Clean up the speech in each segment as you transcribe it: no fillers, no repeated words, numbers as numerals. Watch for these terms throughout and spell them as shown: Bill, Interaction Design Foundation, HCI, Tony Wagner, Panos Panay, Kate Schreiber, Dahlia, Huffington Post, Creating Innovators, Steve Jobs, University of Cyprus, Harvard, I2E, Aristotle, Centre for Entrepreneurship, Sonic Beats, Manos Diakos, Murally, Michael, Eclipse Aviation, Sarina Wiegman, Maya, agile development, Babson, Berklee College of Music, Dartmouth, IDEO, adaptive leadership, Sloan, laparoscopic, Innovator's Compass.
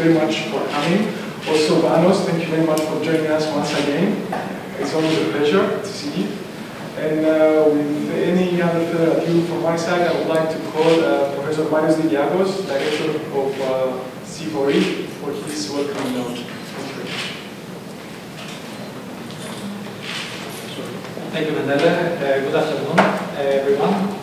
very much for coming. Also, Manos, thank you very much for joining us once again. It's always a pleasure to see you. And with any other further ado from my side, I would like to call Professor Manos Diakos, Director of C4E, for his welcome note. Thank you, Mandela. Good afternoon, everyone.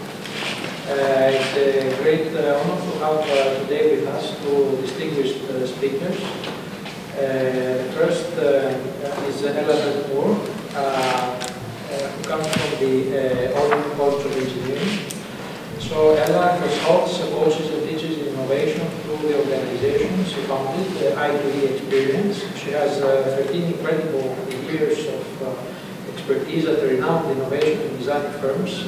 It's a great honor to have today with us two distinguished speakers. First is Ela Ben-Ur, who comes from the Olin College of Engineering. So Ela consults, coaches, and teaches innovation through the organization she founded, the I2E experience. She has 13 incredible years of expertise at renowned innovation and design firms, in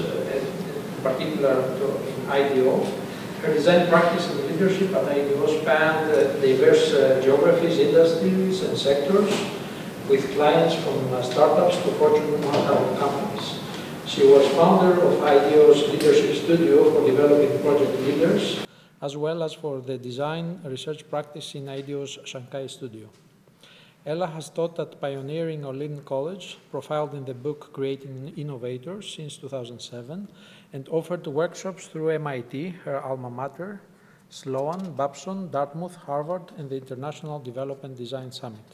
particular in IDEO. Her design practice and leadership at IDEO spanned diverse geographies, industries, and sectors, with clients from startups to Fortune 1000 companies. She was founder of IDEO's leadership studio for developing project leaders, as well as for the design research practice in IDEO's Shanghai studio. Ela has taught at pioneering Olin College, profiled in the book Creating Innovators since 2007, and offered workshops through MIT, her alma mater, Sloan, Babson, Dartmouth, Harvard, and the International Development Design Summit.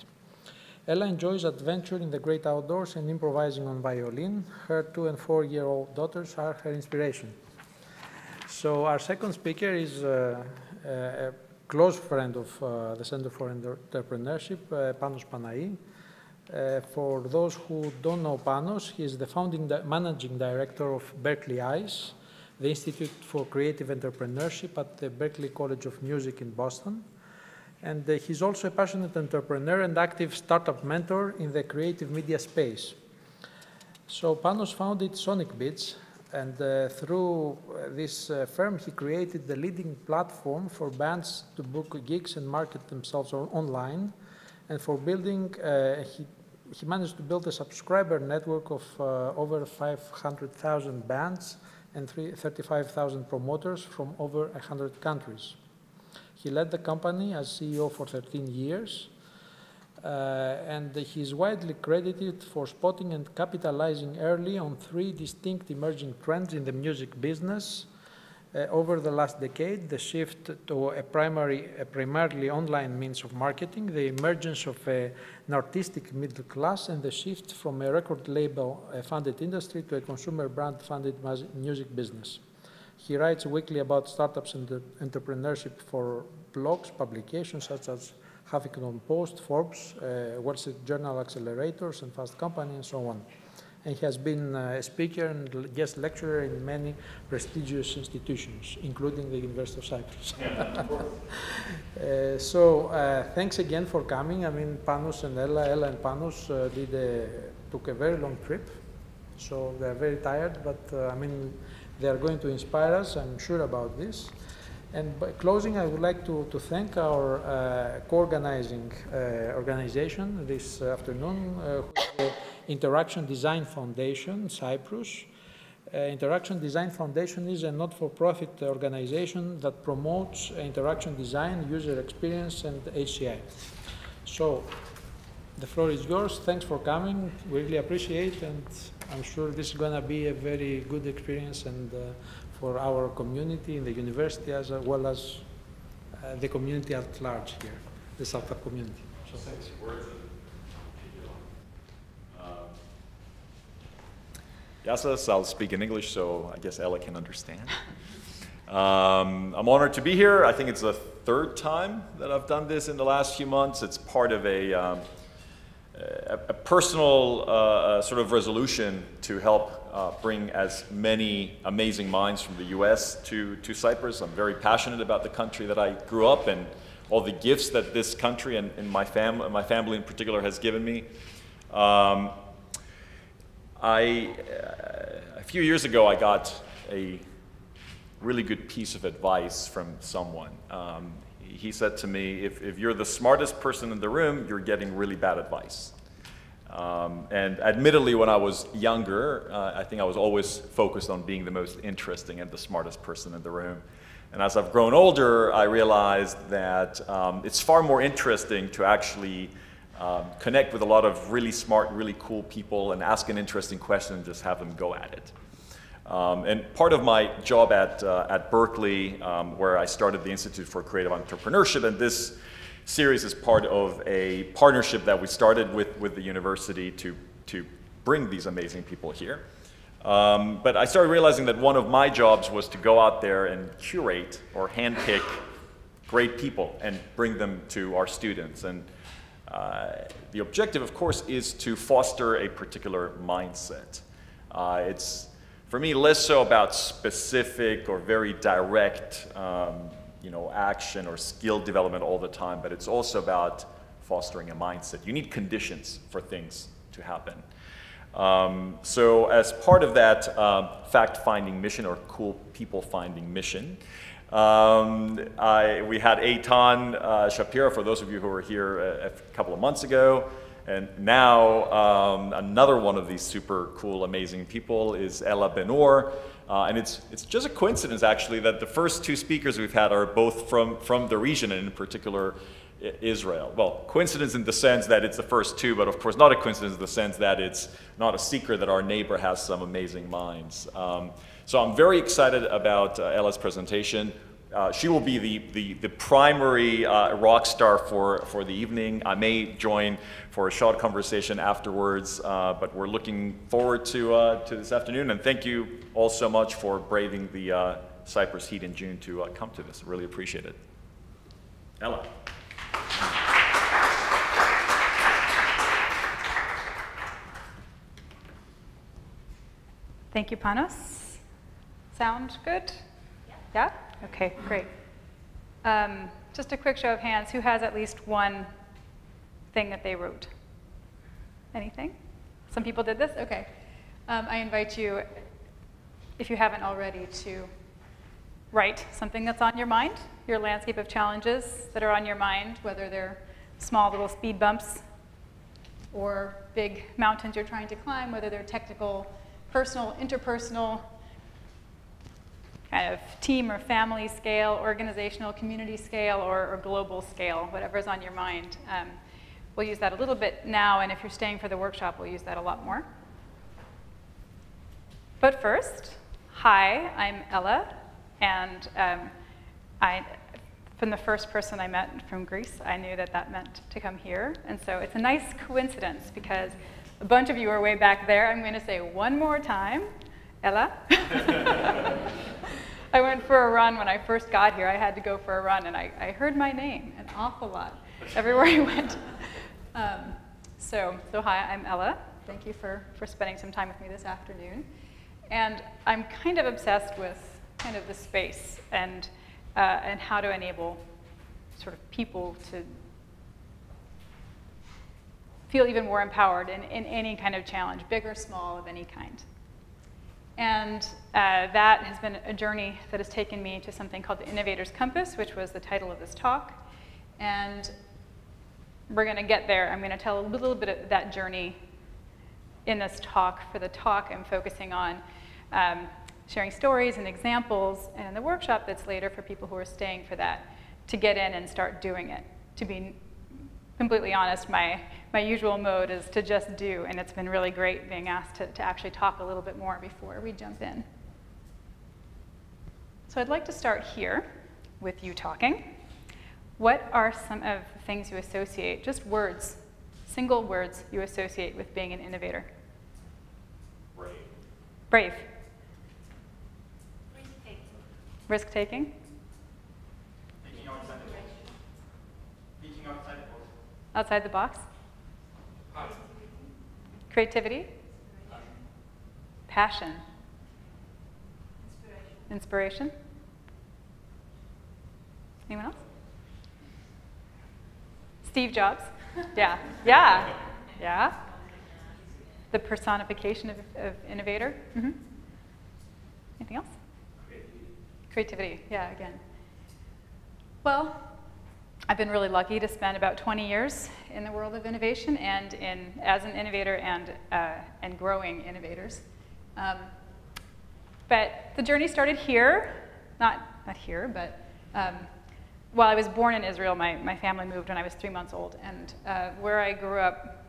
Ela enjoys adventure in the great outdoors and improvising on violin. Her 2- and 4-year-old daughters are her inspiration. So our second speaker is a close friend of the Centre for Entrepreneurship, Panos Panay. For those who don't know Panos, he is the founding managing director of Berklee ICE, the Institute for Creative Entrepreneurship at the Berklee College of Music in Boston. And he's also a passionate entrepreneur and active startup mentor in the creative media space. So Panos founded Sonic Beats, and through this firm, he created the leading platform for bands to book gigs and market themselves online. And for building, he managed to build a subscriber network of over 500,000 bands and 35,000 promoters from over 100 countries. He led the company as CEO for 13 years. And he is widely credited for spotting and capitalizing early on three distinct emerging trends in the music business over the last decade: the shift to a primarily online means of marketing, the emergence of an artistic middle class, and the shift from a record label-funded industry to a consumer brand-funded music business. He writes weekly about startups and entrepreneurship for blogs, publications such as Huffington Post, Forbes, Wall Street Journal accelerators, and Fast Company, and so on. And he has been a speaker and guest lecturer in many prestigious institutions, including the University of Cyprus. Thanks again for coming. I mean, Panos and Ela and Panos took a very long trip, so they're very tired, but I mean, they're going to inspire us, I'm sure about this. And by closing, I would like to thank our co-organizing organization this afternoon, the Interaction Design Foundation, Cyprus. Interaction Design Foundation is a not-for-profit organization that promotes interaction design, user experience, and HCI. So the floor is yours. Thanks for coming. We really appreciate it, and I'm sure this is going to be a very good experience and for our community in the university, as well as the community at large here, the startup community. So thanks. Yes, I'll speak in English, so I guess Ela can understand. I'm honored to be here. I think it's the third time that I've done this in the last few months. It's part of a personal sort of resolution to help bring as many amazing minds from the US to Cyprus. I'm very passionate about the country that I grew up in, all the gifts that this country and my family in particular has given me. A few years ago, I got a really good piece of advice from someone. He said to me, if you're the smartest person in the room, you're getting really bad advice. And admittedly, when I was younger, I think I was always focused on being the most interesting and the smartest person in the room. And as I've grown older, I realized that it's far more interesting to actually connect with a lot of really smart, really cool people and ask an interesting question and just have them go at it. And part of my job at Berklee, where I started the Institute for Creative Entrepreneurship, and this series is part of a partnership that we started with the university to bring these amazing people here. But I started realizing that one of my jobs was to go out there and curate or handpick great people and bring them to our students. And the objective, of course, is to foster a particular mindset. It's, for me, less so about specific or very direct action or skill development all the time, but it's also about fostering a mindset. You need conditions for things to happen. So as part of that fact-finding mission or cool people-finding mission, we had Eitan Shapira, for those of you who were here a couple of months ago. And now another one of these super cool, amazing people is Ela Ben-Ur. And it's just a coincidence, actually, that the first two speakers we've had are both from the region, and in particular, Israel. Well, coincidence in the sense that it's the first two, but of course not a coincidence in the sense that it's not a secret that our neighbor has some amazing minds. So I'm very excited about Ela's presentation. She will be the primary rock star for the evening. I may join for a short conversation afterwards, but we're looking forward to this afternoon. And thank you all so much for braving the Cyprus heat in June to come to this. Really appreciate it. Ela. Thank you, Panos. Sound good? Yeah? Okay, great. Just a quick show of hands. Who has at least one thing that they wrote? Anything? Some people did this? Okay. I invite you, if you haven't already, to write something that's on your mind, your landscape of challenges that are on your mind, whether they're small little speed bumps or big mountains you're trying to climb, whether they're technical, personal, interpersonal, kind of team or family scale, organizational, community scale, or global scale, whatever's on your mind. We'll use that a little bit now, and if you're staying for the workshop, we'll use that a lot more. But first, hi, I'm Ela, and from the first person I met from Greece, I knew that that meant to come here, and so it's a nice coincidence because a bunch of you are way back there. I'm going to say one more time, Ela. I went for a run when I first got here. I had to go for a run, and I heard my name an awful lot everywhere I went. So hi, I'm Ela. Thank you for spending some time with me this afternoon. And I'm kind of obsessed with kind of the space and how to enable sort of people to feel even more empowered in any kind of challenge, big or small, of any kind. And that has been a journey that has taken me to something called the Innovator's Compass, which was the title of this talk. And we're going to get there. I'm going to tell a little bit of that journey in this talk. For the talk, I'm focusing on sharing stories and examples, and the workshop that's later for people who are staying for that, to get in and start doing it. To be completely honest, my usual mode is to just do, and it's been really great being asked to actually talk a little bit more before we jump in. So I'd like to start here with you talking. What are some of the things you associate, just words, single words you associate with being an innovator? Brave. Brave. Risk-taking. Risk-taking? Thinking outside the box. Thinking outside the box. Outside the box? Passion. Creativity? Passion. Inspiration. Anyone else? Steve Jobs? Yeah. Yeah. Yeah. The personification of innovator. Mm-hmm. Anything else? Creativity. Yeah, again. Well, I've been really lucky to spend about 20 years in the world of innovation and as an innovator and growing innovators. But the journey started here, not not here, but well, I was born in Israel. My family moved when I was 3 months old, and where I grew up,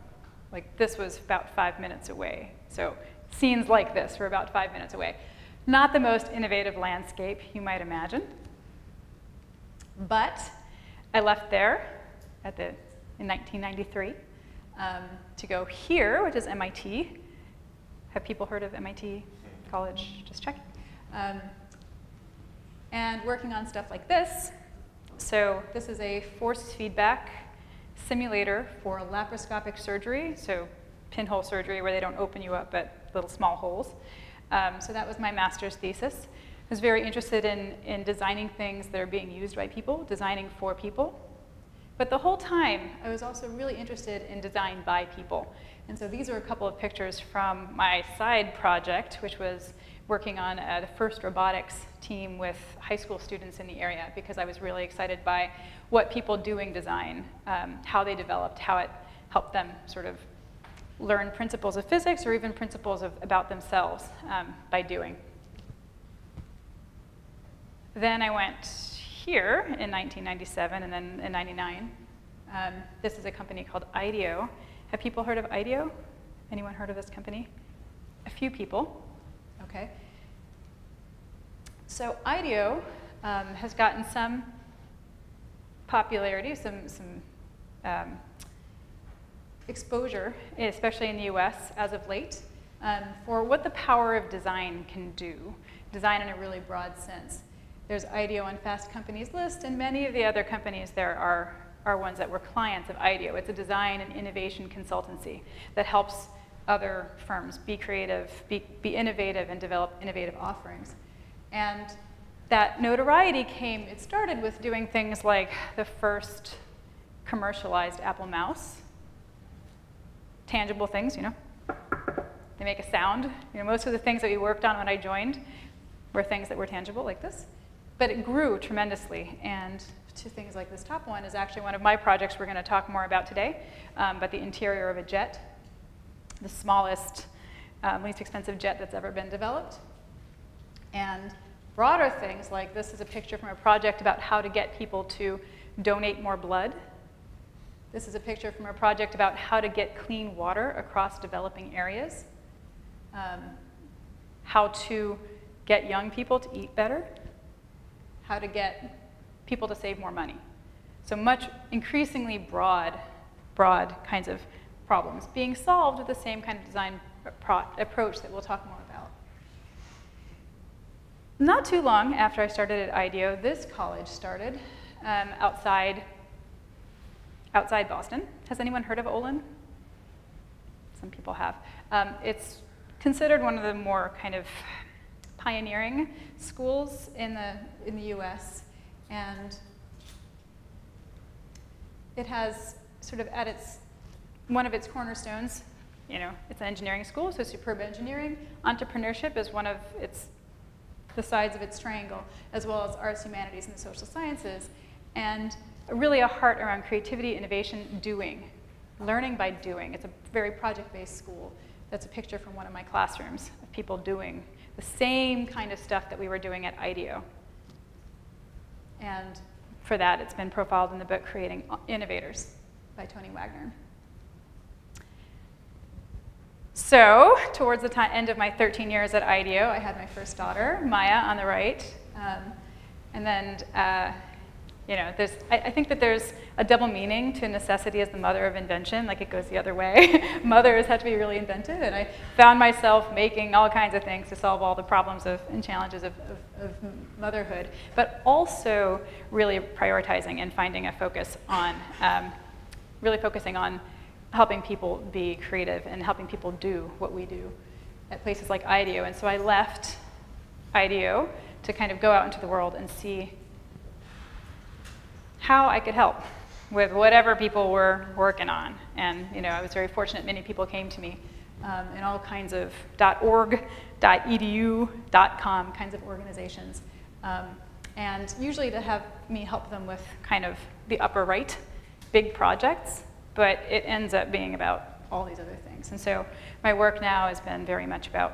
like this was about 5 minutes away. So scenes like this were about 5 minutes away. Not the most innovative landscape you might imagine, but I left there at the, in 1993 to go here, which is MIT. Have people heard of MIT College? Just checking. And working on stuff like this. So this is a force feedback simulator for laparoscopic surgery, so pinhole surgery where they don't open you up but little small holes. So that was my master's thesis. I was very interested in designing things that are being used by people, designing for people. But the whole time, I was also really interested in design by people. And so these are a couple of pictures from my side project, which was working on the first robotics team with high school students in the area, because I was really excited by what people doing design, how they developed, how it helped them sort of learn principles of physics or even principles of, about themselves by doing. Then I went here in 1997 and then in 99. This is a company called IDEO. Have people heard of IDEO? Anyone heard of this company? A few people. Okay. So IDEO has gotten some popularity, some exposure, especially in the US as of late, for what the power of design can do, design in a really broad sense. There's IDEO on Fast Company's list, and many of the other companies there are ones that were clients of IDEO. It's a design and innovation consultancy that helps other firms be creative, be innovative, and develop innovative offerings. And that notoriety came, it started with doing things like the first commercialized Apple mouse. Tangible things, you know. They make a sound. You know, most of the things that we worked on when I joined were things that were tangible, like this. But it grew tremendously, and to things like this top one is actually one of my projects we're going to talk more about today, but the interior of a jet, the smallest, least expensive jet that's ever been developed. And broader things like this is a picture from a project about how to get people to donate more blood. This is a picture from a project about how to get clean water across developing areas, how to get young people to eat better, how to get people to save more money. So much increasingly broad kinds of problems being solved with the same kind of design approach that we'll talk more about. Not too long after I started at IDEO, this college started outside Boston. Has anyone heard of Olin? Some people have. It's considered one of the more kind of pioneering schools in the US, and it has sort of at its, one of its cornerstones, you know, it's an engineering school, so superb engineering. Entrepreneurship is one of its, the sides of its triangle, as well as arts, humanities, and the social sciences, and really a heart around creativity, innovation, doing, learning by doing. It's a very project-based school. That's a picture from one of my classrooms of people doing the same kind of stuff that we were doing at IDEO. And for that, it's been profiled in the book Creating Innovators by Tony Wagner. So towards the end of my 13 years at IDEO, I had my first daughter, Maya, on the right. And then, you know, there's, I think that there's a double meaning to necessity as the mother of invention, like it goes the other way. Mothers have to be really inventive, and I found myself making all kinds of things to solve all the problems of, and challenges of motherhood, but also really prioritizing and finding a focus on, really focusing on helping people be creative and helping people do what we do at places like IDEO. And so I left IDEO to kind of go out into the world and see how I could help with whatever people were working on. And you know, I was very fortunate, many people came to me in all kinds of .org, .edu, .com kinds of organizations. And usually to have me help them with kind of the upper right, big projects, but it ends up being about all these other things. And so my work now has been very much about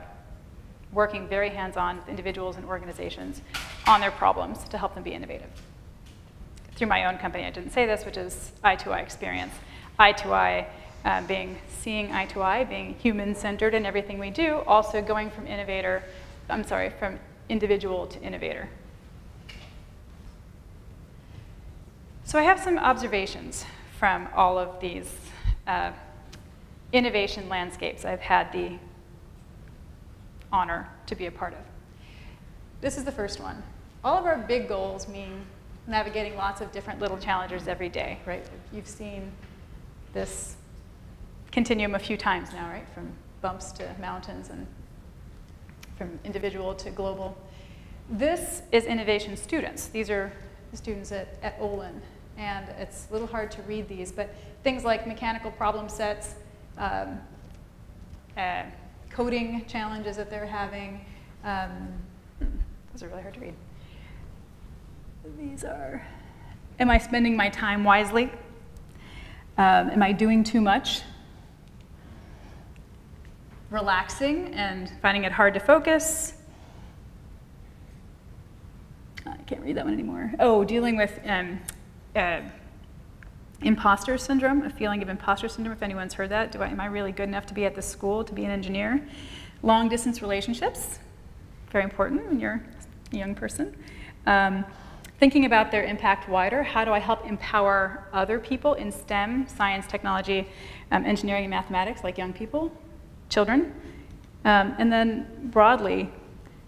working very hands-on with individuals and organizations on their problems to help them be innovative. Through my own company, I didn't say this, which is I2I experience. I2I being seeing eye to eye, being human-centered in everything we do, also going from from individual to innovator. So I have some observations from all of these innovation landscapes I've had the honor to be a part of. This is the first one. All of our big goals mean navigating lots of different little challenges every day, right? You've seen this continuum a few times now, right? From bumps to mountains and from individual to global. This is innovation students. These are the students at Olin, and it's a little hard to read these, but things like mechanical problem sets, coding challenges that they're having. Those are really hard to read. These are, am I spending my time wisely? Am I doing too much? Relaxing and finding it hard to focus. I can't read that one anymore. Oh, dealing with imposter syndrome, a feeling of imposter syndrome, if anyone's heard that. Am I really good enough to be at this school, to be an engineer? Long distance relationships, very important when you're a young person. Thinking about their impact wider, how do I help empower other people in STEM, science, technology, engineering, and mathematics, like young people? Children, and then broadly,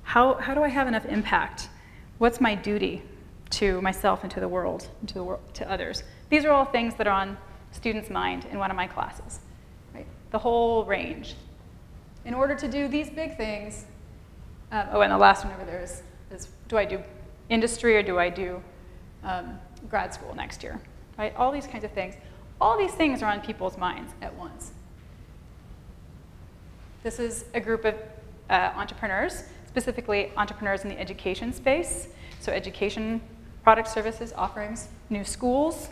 how do I have enough impact? What's my duty to myself and to the world, and to, to others? These are all things that are on students' mind in one of my classes, right? The whole range. In order to do these big things, oh, and the last one over there is do I do industry or do I do grad school next year, right? All these kinds of things. All these things are on people's minds at once. This is a group of entrepreneurs, specifically entrepreneurs in the education space. So education, product, services, offerings, new schools.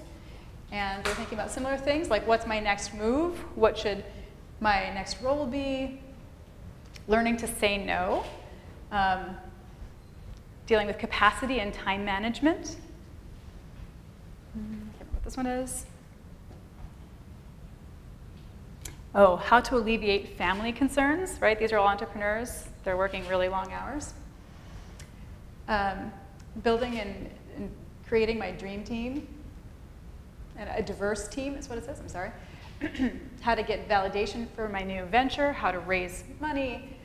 And they're thinking about similar things like what's my next move? What should my next role be? Learning to say no. Dealing with capacity and time management. I can't remember what this one is. Oh, how to alleviate family concerns, right? These are all entrepreneurs. They're working really long hours. Building and creating my dream team. And a diverse team is what it says, I'm sorry. How to get validation for my new venture, how to raise money.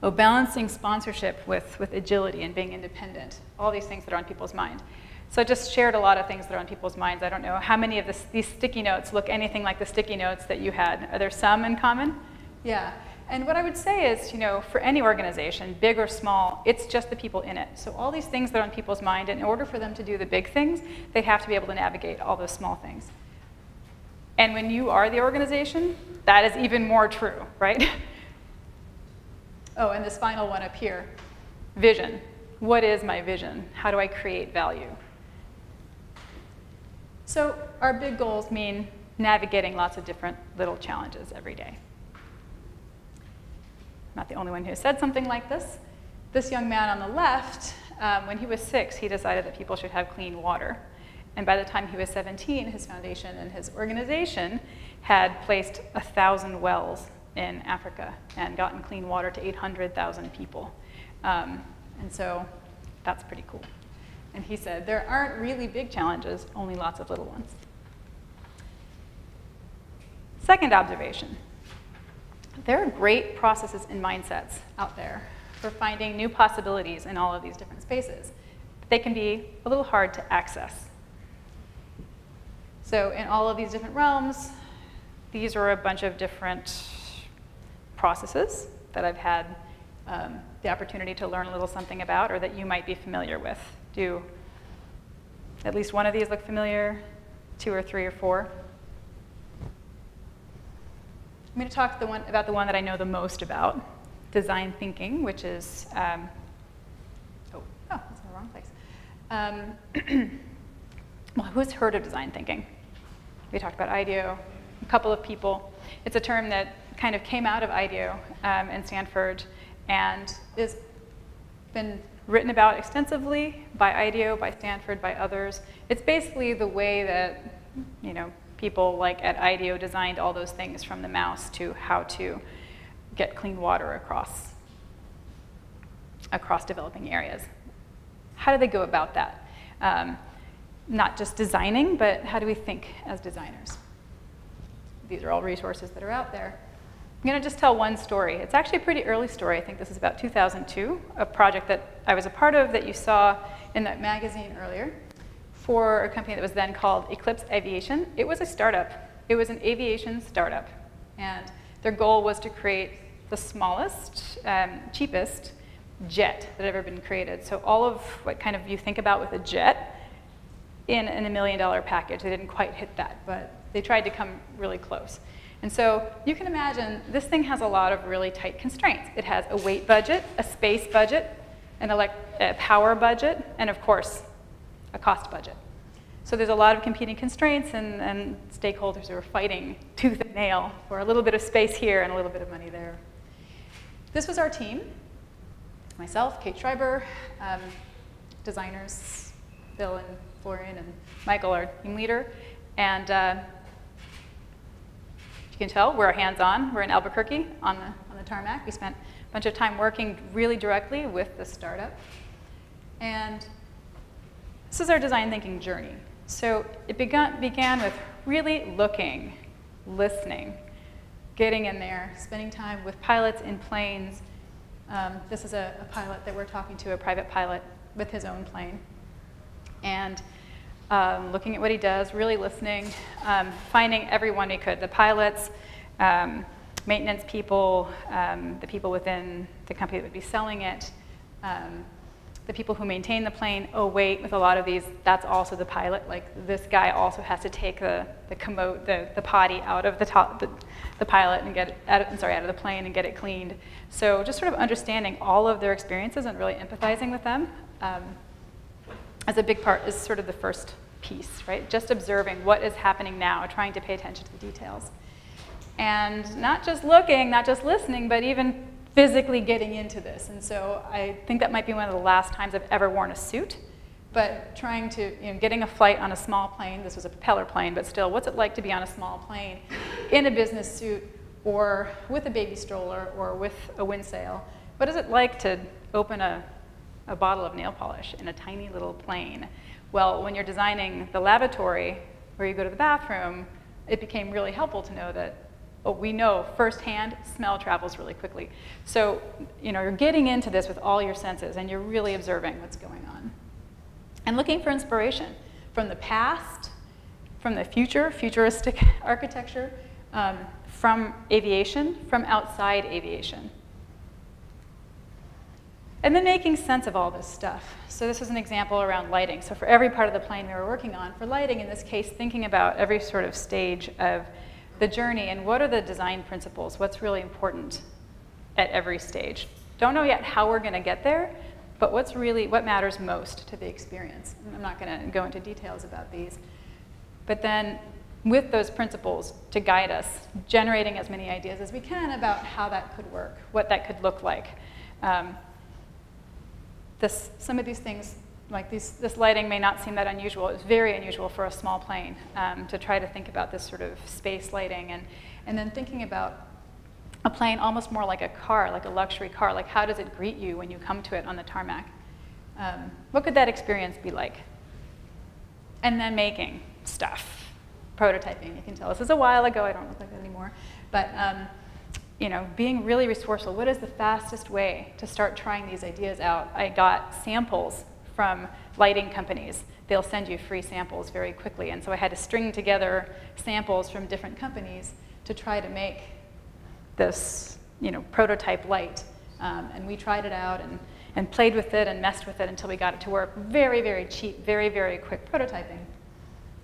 Balancing sponsorship with agility and being independent. All these things that are on people's mind. So I just shared a lot of things that are on people's minds. I don't know how many of these sticky notes look anything like the sticky notes that you had. Are there some in common? Yeah. And what I would say is, you know, for any organization, big or small, it's just the people in it. So all these things that are on people's mind, in order for them to do the big things, they have to be able to navigate all those small things. And when you are the organization, that is even more true, right? Oh, and this final one up here, vision. What is my vision? How do I create value? So our big goals mean navigating lots of different little challenges every day. I'm not the only one who said something like this. This young man on the left, when he was 6, he decided that people should have clean water. And by the time he was 17, his foundation and his organization had placed 1,000 wells in Africa and gotten clean water to 800,000 people. And so that's pretty cool. And he said, there aren't really big challenges, only lots of little ones. Second observation, there are great processes and mindsets out there for finding new possibilities in all of these different spaces. But they can be a little hard to access. So in all of these different realms, these are a bunch of different processes that I've had the opportunity to learn a little something about, or that you might be familiar with. Do at least one of these look familiar? 2 or 3 or 4? I'm going to talk about the one that I know the most about, design thinking, which is, oh, that's in the wrong place. Well, who's heard of design thinking? We talked about IDEO, a couple of people. It's a term that kind of came out of IDEO in Stanford. and has been written about extensively by IDEO, by Stanford, by others. It's basically the way that, you know, people like at IDEO designed all those things from the mouse to how to get clean water across developing areas. How do they go about that? Not just designing, but how do we think as designers? These are all resources that are out there. I'm going to just tell one story. It's actually a pretty early story. I think this is about 2002, a project that I was a part of that you saw in that magazine earlier for a company that was then called Eclipse Aviation. It was a startup. It was an aviation startup. And their goal was to create the smallest, cheapest jet that had ever been created. So all of what kind of you think about with a jet in a $1 million package. They didn't quite hit that, but they tried to come really close. And so you can imagine this thing has a lot of really tight constraints. It has a weight budget, a space budget, a power budget, and of course, a cost budget. So there's a lot of competing constraints and stakeholders who are fighting tooth and nail for a little bit of space here and a little bit of money there. This was our team, myself, Kate Schreiber, designers, Bill and Florian and Michael, our team leader, and you can tell we're hands-on. We're in Albuquerque on the tarmac. We spent a bunch of time working really directly with the startup. And this is our design thinking journey. So it began with really looking, listening, getting in there, spending time with pilots in planes. This is a pilot that we're talking to, a private pilot with his own plane. And looking at what he does, really listening, finding everyone we could, the pilots, maintenance people, the people within the company that would be selling it, the people who maintain the plane. Oh wait, with a lot of these, that's also the pilot. Like this guy also has to take the commode, the potty out of the top, the pilot and get it out of the plane and get it cleaned. So just sort of understanding all of their experiences and really empathizing with them. As a big part is sort of the first piece, right? Just observing what is happening now, trying to pay attention to the details. And not just looking, not just listening, but even physically getting into this. And so I think that might be one of the last times I've ever worn a suit, but trying to, you know, getting a flight on a small plane. This was a propeller plane, but still, what's it like to be on a small plane in a business suit or with a baby stroller or with a windsail? What is it like to open a bottle of nail polish in a tiny little plane? Well, when you're designing the lavatory where you go to the bathroom, it became really helpful to know that, oh, we know firsthand, smell travels really quickly. So, you know, you're getting into this with all your senses and you're really observing what's going on. And looking for inspiration from the past, from the future, futuristic architecture, from aviation, from outside aviation. And then making sense of all this stuff. So this is an example around lighting. So for every part of the plane we were working on, for lighting in this case, thinking about every sort of stage of the journey and what are the design principles, what's really important at every stage. Don't know yet how we're going to get there, but what's really, what matters most to the experience. And I'm not going to go into details about these. But then with those principles to guide us, generating as many ideas as we can about how that could work, what that could look like. Some of these things, like this lighting may not seem that unusual. It's very unusual for a small plane to try to think about this sort of space lighting and then thinking about a plane almost more like a car, like a luxury car. Like how does it greet you when you come to it on the tarmac? What could that experience be like? And then making stuff, prototyping. You can tell this is a while ago. I don't look like that anymore. But you know, being really resourceful. What is the fastest way to start trying these ideas out? I got samples from lighting companies. They'll send you free samples very quickly. And so I had to string together samples from different companies to try to make this, you know, prototype light. And we tried it out and played with it and messed with it until we got it to work. Very, very cheap, very, very quick prototyping.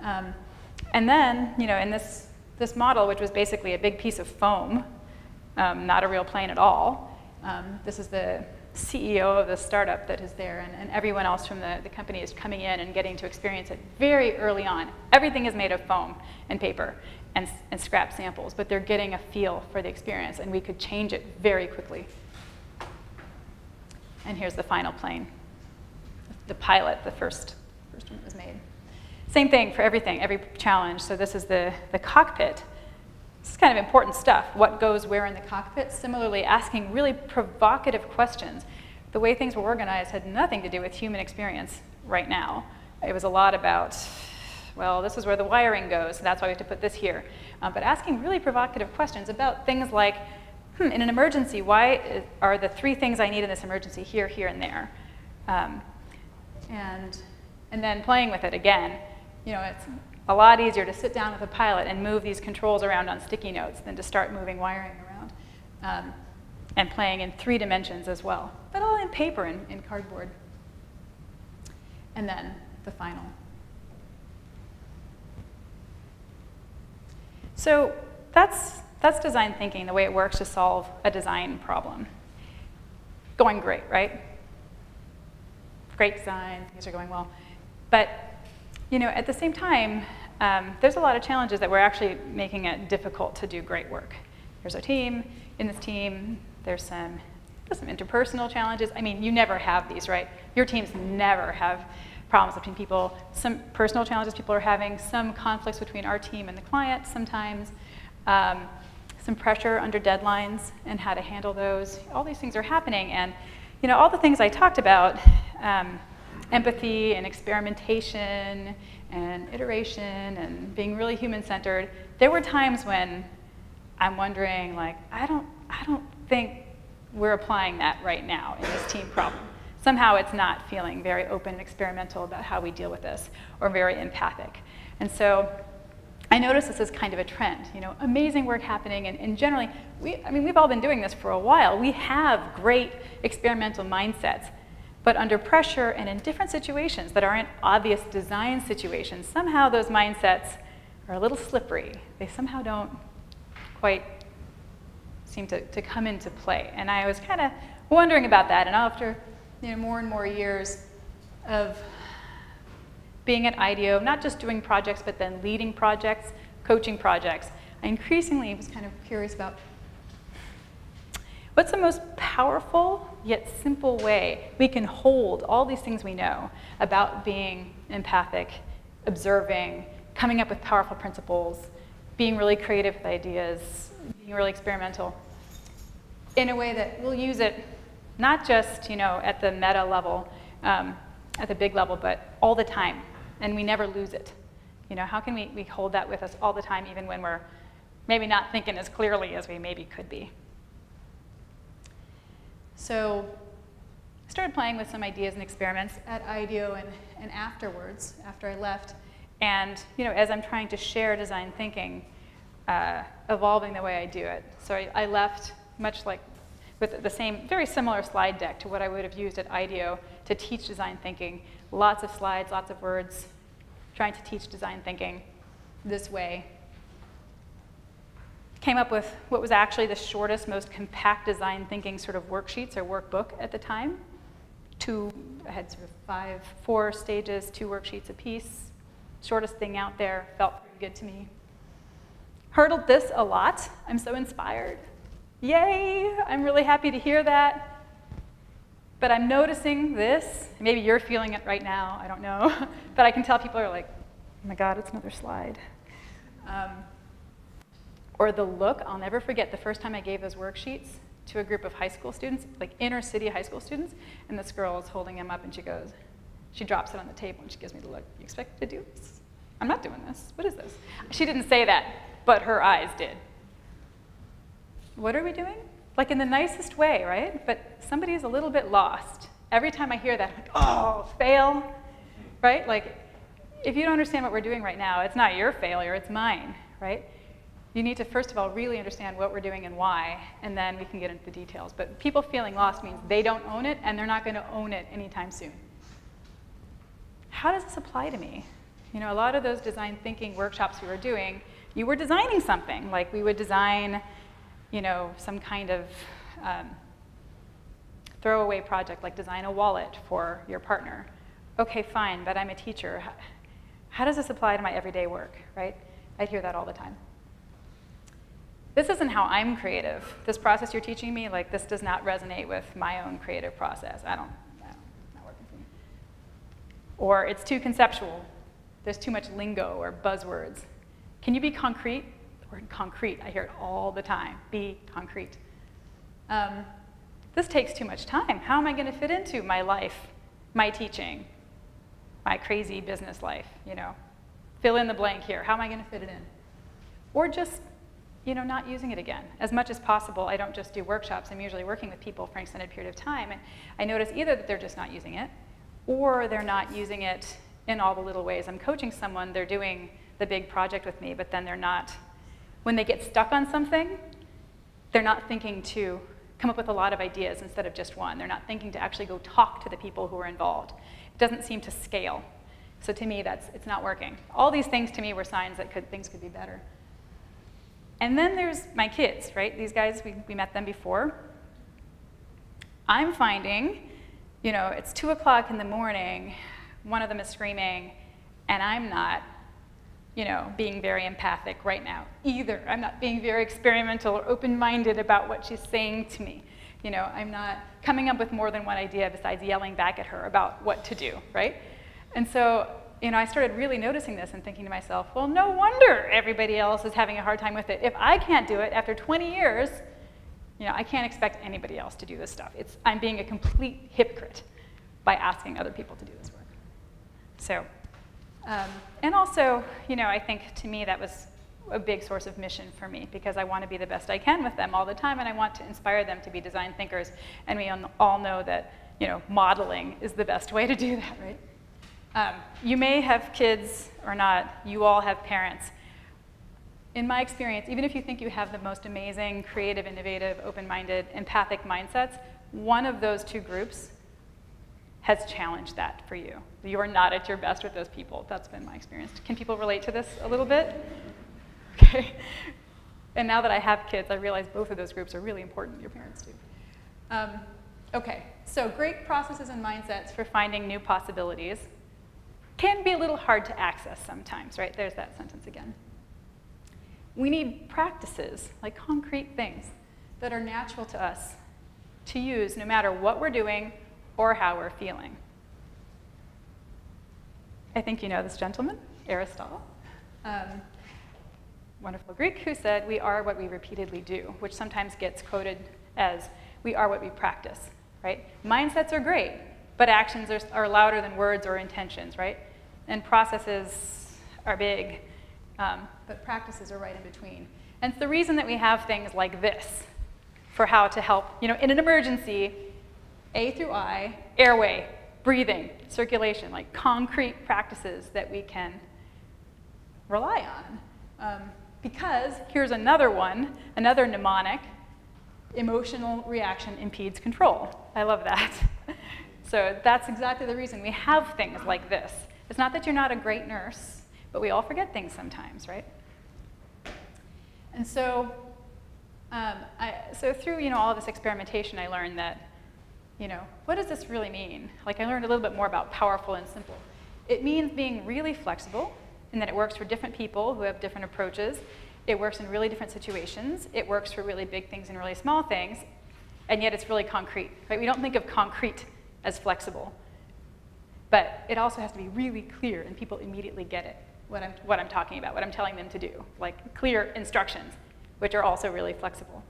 And then, you know, in this model, which was basically a big piece of foam, not a real plane at all. This is the CEO of the startup that is there, and everyone else from the company is coming in and getting to experience it very early on. Everything is made of foam and paper and scrap samples, but they're getting a feel for the experience, and we could change it very quickly. And here's the final plane, the pilot, the first one that was made. Same thing for everything, every challenge. So this is the cockpit. This is kind of important stuff. What goes where in the cockpit? Similarly, asking really provocative questions. The way things were organized had nothing to do with human experience right now. It was a lot about, well, this is where the wiring goes, so that's why we have to put this here. But asking really provocative questions about things like, in an emergency, why are the three things I need in this emergency here, here, and there? And then playing with it again. You know, it's a lot easier to sit down with a pilot and move these controls around on sticky notes than to start moving wiring around and playing in 3 dimensions as well, but all in paper and in cardboard. And then the final. So that's design thinking, the way it works to solve a design problem. Going great, right? Great design, things are going well. But you know, at the same time, there's a lot of challenges that we're actually making it difficult to do great work. Here's our team. In this team, there's some interpersonal challenges. I mean, you never have these, right? Your teams never have problems between people. Some personal challenges people are having, some conflicts between our team and the client sometimes, some pressure under deadlines and how to handle those. All these things are happening, and you know, all the things I talked about, empathy and experimentation and iteration and being really human-centered, there were times when I'm wondering, like, I don't think we're applying that right now in this team problem. Somehow it's not feeling very open and experimental about how we deal with this, or very empathic. And so I noticed this is kind of a trend, you know, amazing work happening, and generally, we've all been doing this for a while. We have great experimental mindsets, but under pressure and in different situations that aren't obvious design situations, somehow those mindsets are a little slippery. They somehow don't quite seem to come into play. And I was kind of wondering about that, and after more and more years of being at IDEO, not just doing projects, but then leading projects, coaching projects, I increasingly was kind of curious about what's the most powerful yet simple way we can hold all these things we know about being empathic, observing, coming up with powerful principles, being really creative with ideas, being really experimental, in a way that we'll use it not just at the meta level, at the big level, but all the time, and we never lose it. You know, how can we hold that with us all the time, even when we're maybe not thinking as clearly as we maybe could be? So I started playing with some ideas and experiments at IDEO and afterwards, after I left. And as I'm trying to share design thinking, evolving the way I do it. So I left much like with the same, very similar slide deck to what I would have used at IDEO to teach design thinking. Lots of slides, lots of words, trying to teach design thinking this way. Came up with what was actually the shortest, most compact design thinking sort of worksheets or workbook at the time. I had sort of 4 stages, 2 worksheets apiece. Shortest thing out there, felt pretty good to me. Hurdled this a lot. I'm so inspired. Yay, I'm really happy to hear that. But I'm noticing this. Maybe you're feeling it right now, I don't know. But I can tell people are like, oh my God, it's another slide. Or the look, I'll never forget the first time I gave those worksheets to a group of high school students, like inner city high school students, and this girl is holding them up and she goes, she drops it on the table and she gives me the look, you expect me to do this? I'm not doing this, what is this? She didn't say that, but her eyes did. What are we doing? Like in the nicest way, right? But somebody's a little bit lost. Every time I hear that, I'm like, oh, fail, right? Like, if you don't understand what we're doing right now, it's not your failure, it's mine, right? You need to, first of all, really understand what we're doing and why, and then we can get into the details. But people feeling lost means they don't own it, and they're not going to own it anytime soon. How does this apply to me? You know, a lot of those design thinking workshops we were doing, you were designing something. Like, we would design, some kind of throwaway project, like design a wallet for your partner. Okay, fine, but I'm a teacher. How does this apply to my everyday work, right? I'd hear that all the time. this isn't how I'm creative. This process you're teaching me, like, this does not resonate with my own creative process. Not working for me. Or it's too conceptual. There's too much lingo or buzzwords. Can you be concrete? The word concrete, I hear it all the time. Be concrete. This takes too much time. How am I going to fit into my life, my teaching, my crazy business life, you know? Fill in the blank here. How am I going to fit it in? Or just, you know, not using it again. As much as possible, I don't just do workshops. I'm usually working with people for an extended period of time. And I notice either that they're just not using it, or they're not using it in all the little ways. I'm coaching someone. They're doing the big project with me, but then they're not. When they get stuck on something, they're not thinking to come up with a lot of ideas instead of just one. They're not thinking to actually go talk to the people who are involved. It doesn't seem to scale. So to me, it's not working. All these things to me were signs that things could be better. And then there's my kids, right? These guys, we met them before. I'm finding, you know, it's 2 o'clock in the morning, one of them is screaming, and I'm not, you know, being very empathic right now either. I'm not being very experimental or open-minded about what she's saying to me. You know, I'm not coming up with more than one idea besides yelling back at her about what to do, right? And so, you know, I started really noticing this and thinking to myself, well, no wonder everybody else is having a hard time with it. If I can't do it after 20 years, you know, I can't expect anybody else to do this stuff. I'm being a complete hypocrite by asking other people to do this work. So, and also, you know, I think to me that was a big source of mission for me, because I want to be the best I can with them all the time, and I want to inspire them to be design thinkers. And we all know that, you know, modeling is the best way to do that, right? You may have kids or not. You all have parents. In my experience, even if you think you have the most amazing, creative, innovative, open-minded, empathic mindsets, one of those two groups has challenged that for you. You are not at your best with those people. That's been my experience. Can people relate to this a little bit? Okay. And now that I have kids, I realize both of those groups are really important, your parents do. Okay, so great processes and mindsets for finding new possibilities can be a little hard to access sometimes, right? There's that sentence again. We need practices, like concrete things, that are natural to us to use no matter what we're doing or how we're feeling. I think you know this gentleman, Aristotle, wonderful Greek, who said, we are what we repeatedly do, which sometimes gets quoted as, we are what we practice, right? Mindsets are great, but actions are louder than words or intentions, right? And processes are big, but practices are right in between. And it's the reason that we have things like this for how to help, you know, in an emergency, A through I, airway, breathing, circulation, like concrete practices that we can rely on. Because here's another one, another mnemonic, emotional reaction impedes control. I love that. So that's exactly the reason we have things like this. It's not that you're not a great nurse, but we all forget things sometimes, right? And so, so through, you know, all this experimentation, I learned that, you know, what does this really mean? Like, I learned a little bit more about powerful and simple. It means being really flexible, and that it works for different people who have different approaches. It works in really different situations. It works for really big things and really small things, and yet it's really concrete, right? We don't think of concrete as flexible, but it also has to be really clear, and people immediately get it, what I'm talking about, what I'm telling them to do, like clear instructions, which are also really flexible.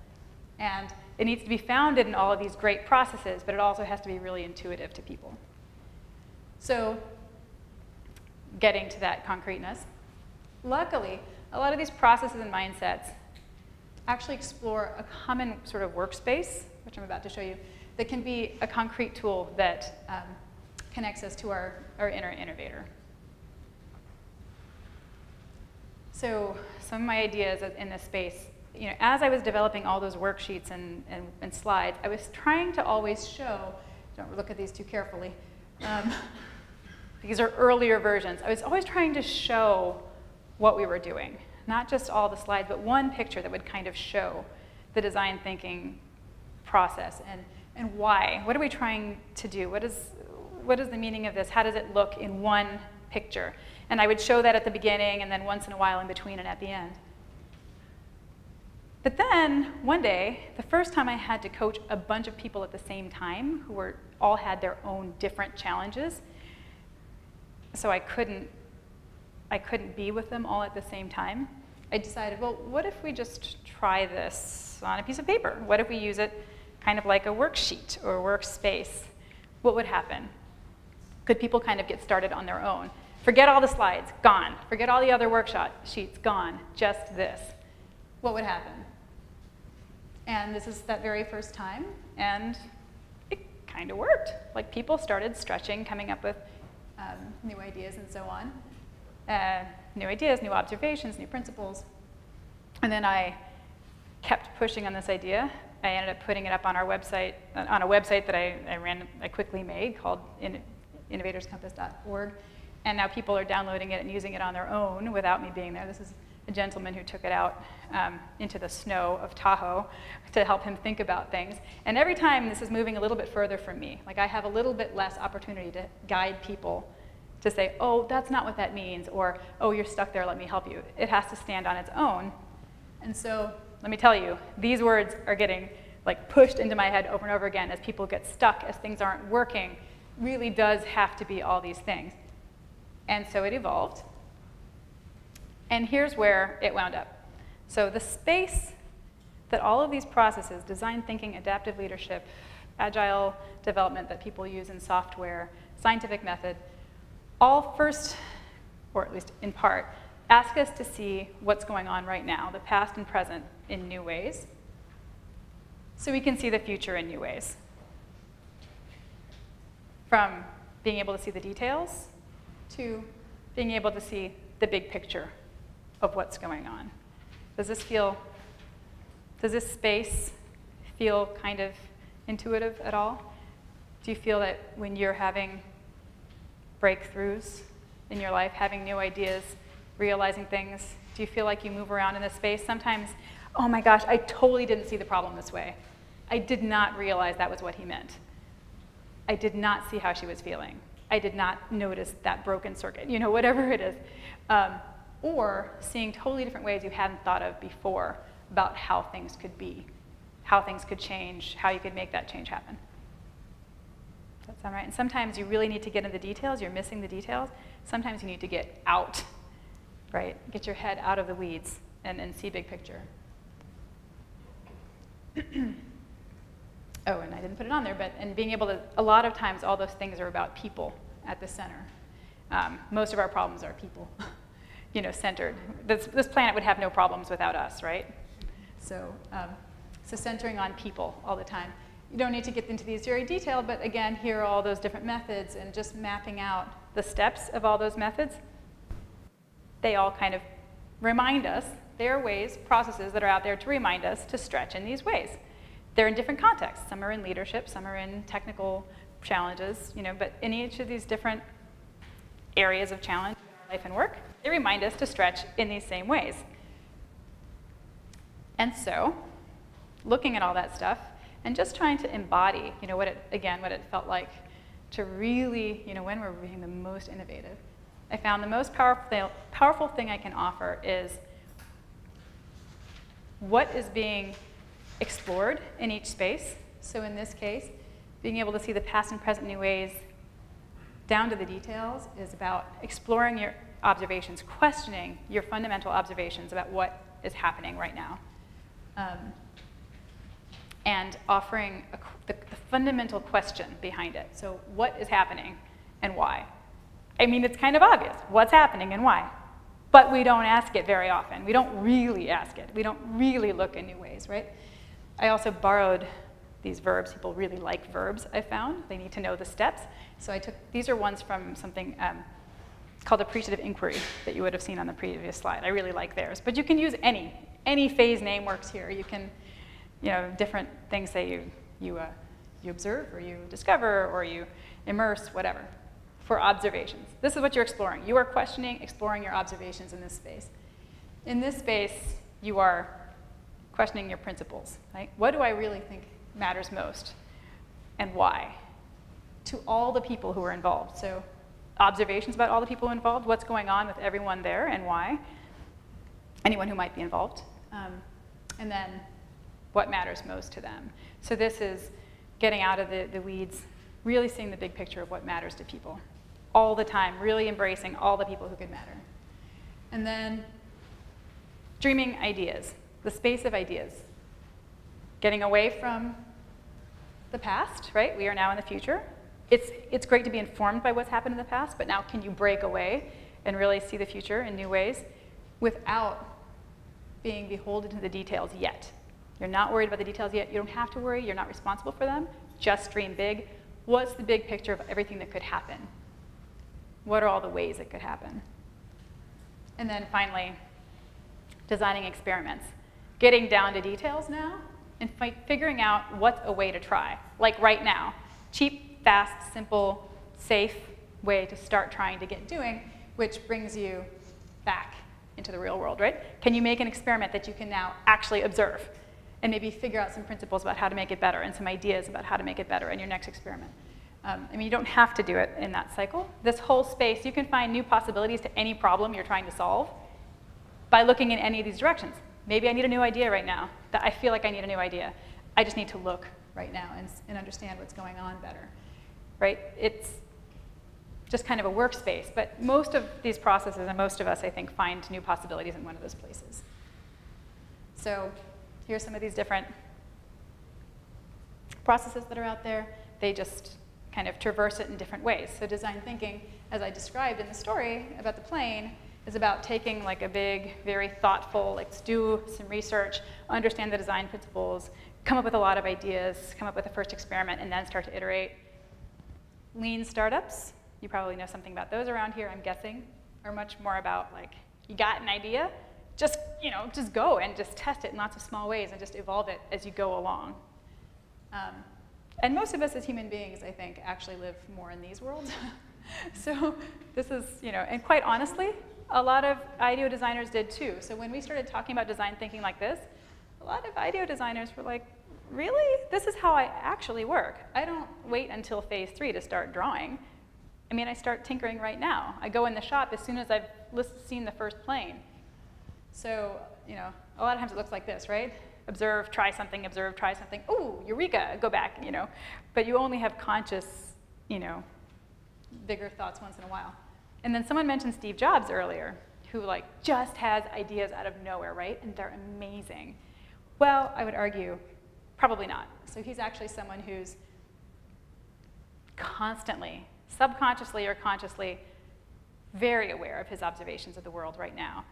And it needs to be founded in all of these great processes, but it also has to be really intuitive to people. So getting to that concreteness, luckily, a lot of these processes and mindsets actually explore a common sort of workspace, which I'm about to show you, that can be a concrete tool that connects us to our inner innovator. So some of my ideas in this space, you know, as I was developing all those worksheets and slides, I was trying to always show, don't look at these too carefully, these are earlier versions. I was always trying to show what we were doing, not just all the slides, but one picture that would kind of show the design thinking process and why. What are we trying to do? What is the meaning of this? How does it look in one picture? And I would show that at the beginning, and then once in a while in between and at the end. But then, one day, the first time I had to coach a bunch of people at the same time who were, all had their own different challenges, so I couldn't be with them all at the same time. I decided, well, what if we just try this on a piece of paper? What if we use it kind of like a worksheet or a workspace? What would happen? Could people kind of get started on their own? Forget all the slides, gone. Forget all the other worksheets, gone. Just this. What would happen? And this is that very first time, and it kind of worked. Like, people started stretching, coming up with new ideas and so on. New ideas, new observations, new principles. And then I kept pushing on this idea. I ended up putting it up on our website, on a website that I quickly made called innovatorscompass.org. And now people are downloading it and using it on their own without me being there. This is a gentleman who took it out into the snow of Tahoe to help him think about things. And every time this is moving a little bit further from me. Like, I have a little bit less opportunity to guide people to say, oh, that's not what that means, or, oh, you're stuck there, let me help you. It has to stand on its own. And so, let me tell you, these words are getting like pushed into my head over and over again as people get stuck, as things aren't working. Really does have to be all these things. And so it evolved. And here's where it wound up. So the space that all of these processes, design thinking, adaptive leadership, agile development that people use in software, scientific method, all first, or at least in part, ask us to see what's going on right now, the past and present, in new ways, so we can see the future in new ways. From being able to see the details to being able to see the big picture of what's going on. Does this space feel kind of intuitive at all? Do you feel that when you're having breakthroughs in your life, having new ideas, realizing things, do you feel like you move around in this space? Sometimes, oh my gosh, I totally didn't see the problem this way. I did not realize that was what he meant. I did not see how she was feeling. I did not notice that broken circuit, you know, whatever it is. Or seeing totally different ways you hadn't thought of before about how things could be, how things could change, how you could make that change happen. Does that sound right? And sometimes you really need to get into the details. You're missing the details. Sometimes you need to get out, right? Get your head out of the weeds and see big picture. Oh, and I didn't put it on there, but and being able to, a lot of times all those things are about people at the center. Most of our problems are people, you know, centered. This planet would have no problems without us, right? So, so centering on people all the time. You don't need to get into these very detailed, but again, here are all those different methods and just mapping out the steps of all those methods. They all kind of remind us. There are ways, processes that are out there to remind us to stretch in these ways. They're in different contexts. Some are in leadership, some are in technical challenges, you know, but in each of these different areas of challenge in our life and work, they remind us to stretch in these same ways. And so, looking at all that stuff and just trying to embody, you know, what it felt like to really, you know, when we're being the most innovative, I found the most powerful thing I can offer is what is being explored in each space. So in this case, being able to see the past and present new ways down to the details is about exploring your observations, questioning your fundamental observations about what is happening right now. And offering the fundamental question behind it. So what is happening and why? I mean, it's kind of obvious what's happening and why. But we don't ask it very often. We don't really ask it. We don't really look in new ways, right? I also borrowed these verbs. People really like verbs, I found. They need to know the steps. So I took, these are ones from something called appreciative inquiry that you would have seen on the previous slide. I really like theirs. But you can use any phase name works here. You can, you know, different things that you observe or you discover or you immerse, whatever, for observations. This is what you're exploring. You are questioning, exploring your observations in this space. In this space, you are questioning your principles, right? What do I really think matters most and why? To all the people who are involved. So observations about all the people involved, what's going on with everyone there and why, anyone who might be involved. and then what matters most to them. So this is getting out of the weeds, really seeing the big picture of what matters to people all the time, really embracing all the people who could matter. And then dreaming ideas, the space of ideas, getting away from the past, right? We are now in the future. It's great to be informed by what's happened in the past, but now can you break away and really see the future in new ways without being beholden to the details yet? You're not worried about the details yet. You don't have to worry. You're not responsible for them. Just dream big. What's the big picture of everything that could happen? What are all the ways it could happen? And then finally, designing experiments. Getting down to details now and figuring out what's a way to try, like right now. Cheap, fast, simple, safe way to start trying to get doing, which brings you back into the real world, right? Can you make an experiment that you can now actually observe and maybe figure out some principles about how to make it better and some ideas about how to make it better in your next experiment? I mean, you don't have to do it in that cycle. This whole space, you can find new possibilities to any problem you're trying to solve by looking in any of these directions. Maybe I need a new idea right now. I feel like I need a new idea. I just need to look right now and understand what's going on better, right? It's just kind of a workspace, but most of these processes and most of us, I think, find new possibilities in one of those places. So here's some of these different processes that are out there. They just kind of traverse it in different ways. So design thinking, as I described in the story about the plane, is about taking like a big, very thoughtful, let's do some research, understand the design principles, come up with a lot of ideas, come up with a first experiment, and then start to iterate. Lean startups, you probably know something about those around here, I'm guessing, are much more about like, you got an idea, just go and just test it in lots of small ways and just evolve it as you go along. And most of us as human beings, I think, actually live more in these worlds. So this is, and quite honestly, a lot of IDEO designers did too. So when we started talking about design thinking like this, a lot of IDEO designers were like, really? This is how I actually work. I don't wait until phase 3 to start drawing. I mean, I start tinkering right now. I go in the shop as soon as I've seen the first plane. So, a lot of times it looks like this, right? Observe, try something, observe, try something. Ooh, eureka, go back, But you only have conscious, bigger thoughts once in a while. And then someone mentioned Steve Jobs earlier, who like just has ideas out of nowhere, right? And they're amazing. Well, I would argue, probably not. So he's actually someone who's constantly, subconsciously or consciously, very aware of his observations of the world right now.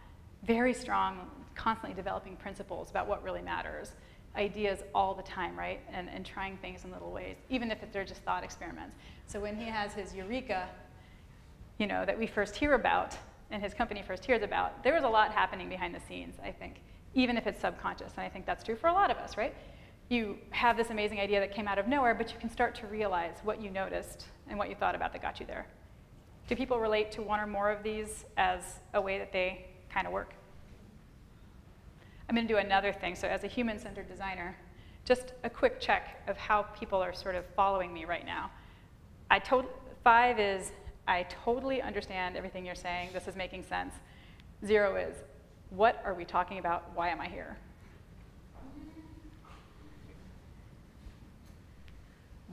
Very strong, constantly developing principles about what really matters. Ideas all the time, right? And trying things in little ways, even if they're just thought experiments. So when he has his eureka, that we first hear about, and his company first hears about, there was a lot happening behind the scenes, I think, even if it's subconscious. And I think that's true for a lot of us, right? You have this amazing idea that came out of nowhere, but you can start to realize what you noticed and what you thought about that got you there. Do people relate to one or more of these as a way that they kind of work? I'm going to do another thing. So as a human-centered designer, just a quick check of how people are sort of following me right now. 5 is, I totally understand everything you're saying. This is making sense. 0 is, what are we talking about? Why am I here?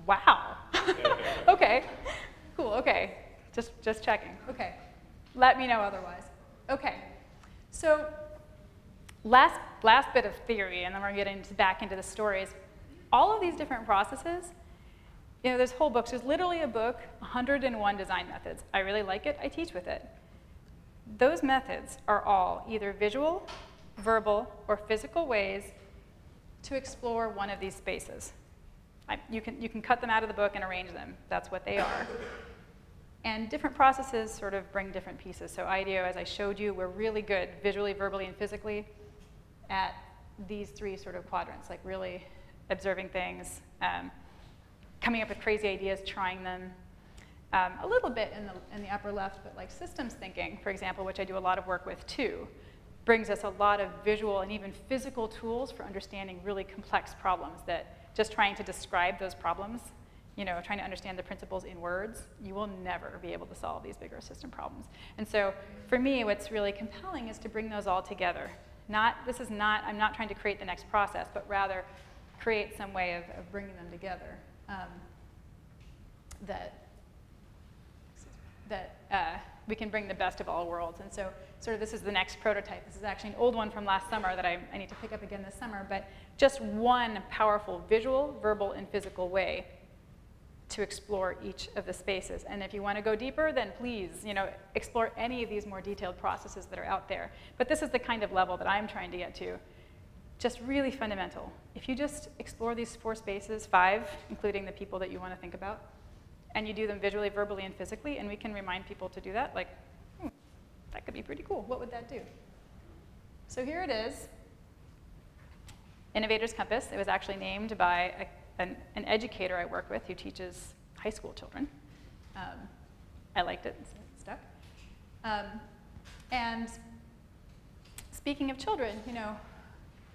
Wow. OK. Cool. OK. Just checking. OK. Let me know otherwise. OK. So last bit of theory, and then we're getting back into the stories. All of these different processes, there's whole books. There's literally a book, 101 Design Methods. I really like it. I teach with it. Those methods are all either visual, verbal, or physical ways to explore one of these spaces. You can cut them out of the book and arrange them. That's what they are. And different processes sort of bring different pieces. So IDEO, as I showed you, we're really good visually, verbally, and physically at these 3 sort of quadrants, like really observing things, coming up with crazy ideas, trying them. A little bit in the upper left, but like systems thinking, for example, which I do a lot of work with too, brings us a lot of visual and even physical tools for understanding really complex problems that just trying to describe those problems, trying to understand the principles in words, you will never be able to solve these bigger system problems. And so for me, what's really compelling is to bring those all together I'm not trying to create the next process, but rather create some way of bringing them together that we can bring the best of all worlds. And so sort of this is the next prototype. This is actually an old one from last summer that I need to pick up again this summer, but just one powerful visual, verbal, and physical way to explore each of the spaces. And if you want to go deeper, then please, explore any of these more detailed processes that are out there. But this is the kind of level that I'm trying to get to. Just really fundamental. If you just explore these four spaces, five, including the people that you want to think about, and you do them visually, verbally, and physically, and we can remind people to do that, like, that could be pretty cool. What would that do? So here it is, Innovator's Compass. It was actually named by an educator I work with who teaches high school children. I liked it, so it stuck. And speaking of children,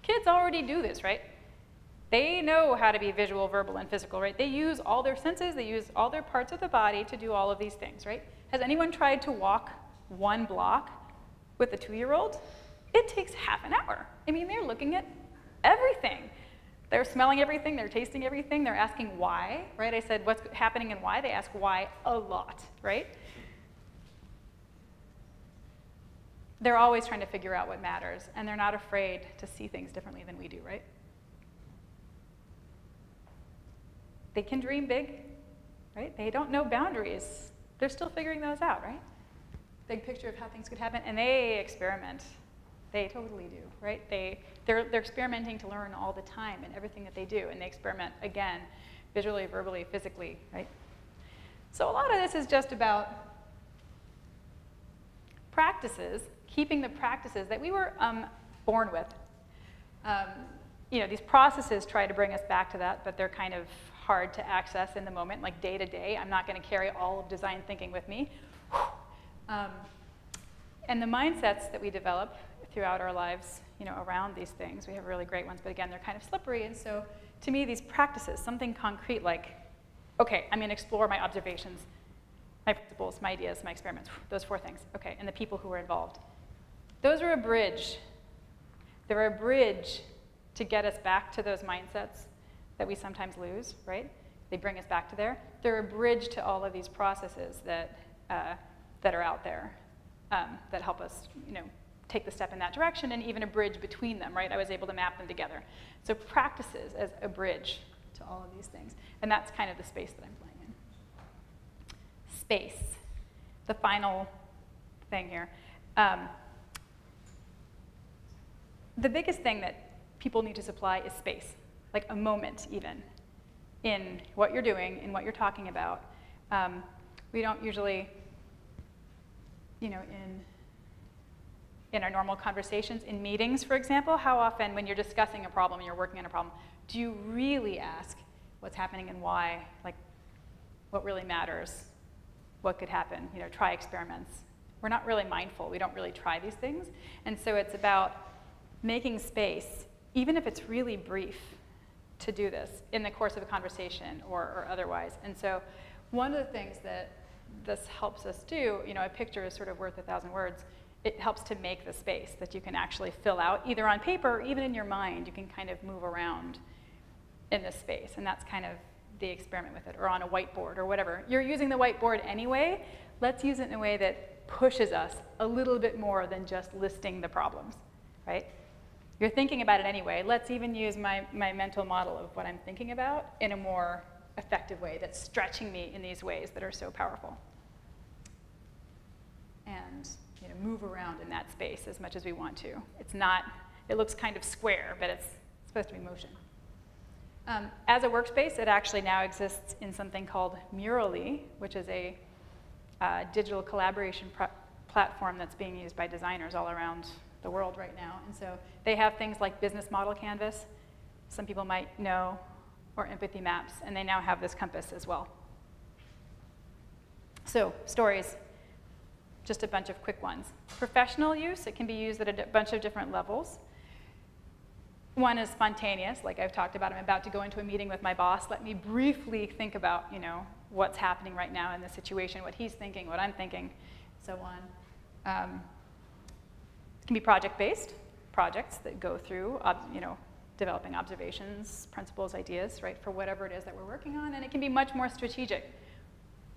kids already do this, right? They know how to be visual, verbal, and physical, right? They use all their senses, they use all their parts of the body to do all of these things, right? Has anyone tried to walk one block with a 2-year-old? It takes half an hour. I mean, they're looking at everything. They're smelling everything, they're tasting everything, they're asking why, right? I said what's happening and why, they ask why a lot, right? They're always trying to figure out what matters, and they're not afraid to see things differently than we do, right? They can dream big, right? They don't know boundaries. They're still figuring those out, right? Big picture of how things could happen, and they experiment. They totally do, right? They're experimenting to learn all the time in everything that they do, and they experiment, again, visually, verbally, physically, right? So a lot of this is just about practices, keeping the practices that we were born with. These processes try to bring us back to that, but they're kind of hard to access in the moment, like day to day. I'm not going to carry all of design thinking with me. And the mindsets that we develop throughout our lives, around these things. We have really great ones, but again, they're kind of slippery. And so, to me, these practices, something concrete like, okay, I'm going to explore my observations, my principles, my ideas, my experiments, those four things, okay, and the people who were involved. Those are a bridge. They're a bridge to get us back to those mindsets that we sometimes lose, right? They bring us back to there. They're a bridge to all of these processes that are out there that help us, take the step in that direction, and even a bridge between them, right? I was able to map them together. So practices as a bridge to all of these things. And that's kind of the space that I'm playing in. Space, the final thing here. The biggest thing that people need to supply is space, like a moment even, in what you're doing, in what you're talking about. We don't usually, in our normal conversations, in meetings, for example, how often when you're discussing a problem and you're working on a problem, do you really ask what's happening and why, like what really matters, what could happen, try experiments. We're not really mindful, we don't really try these things. And so it's about making space, even if it's really brief, to do this in the course of a conversation or otherwise. And so one of the things that this helps us do, a picture is sort of worth 1,000 words, it helps to make the space that you can actually fill out, either on paper or even in your mind. You can kind of move around in this space, and that's kind of the experiment with it, or on a whiteboard or whatever. You're using the whiteboard anyway. Let's use it in a way that pushes us a little bit more than just listing the problems, right? You're thinking about it anyway. Let's even use my mental model of what I'm thinking about in a more effective way that's stretching me in these ways that are so powerful. And move around in that space as much as we want to. It's not, it looks kind of square, but it's supposed to be motion. As a workspace, it actually now exists in something called Murally, which is a digital collaboration platform that's being used by designers all around the world right now. And so they have things like business model canvas, some people might know, or empathy maps, and they now have this compass as well. So, stories. Just a bunch of quick ones. Professional use, it can be used at a bunch of different levels. One is spontaneous, like I've talked about. I'm about to go into a meeting with my boss. Let me briefly think about, what's happening right now in the situation, what he's thinking, what I'm thinking, so on. It can be project-based. projects that go through, you know, developing observations, principles, ideas, right, for whatever it is that we're working on, and it can be much more strategic.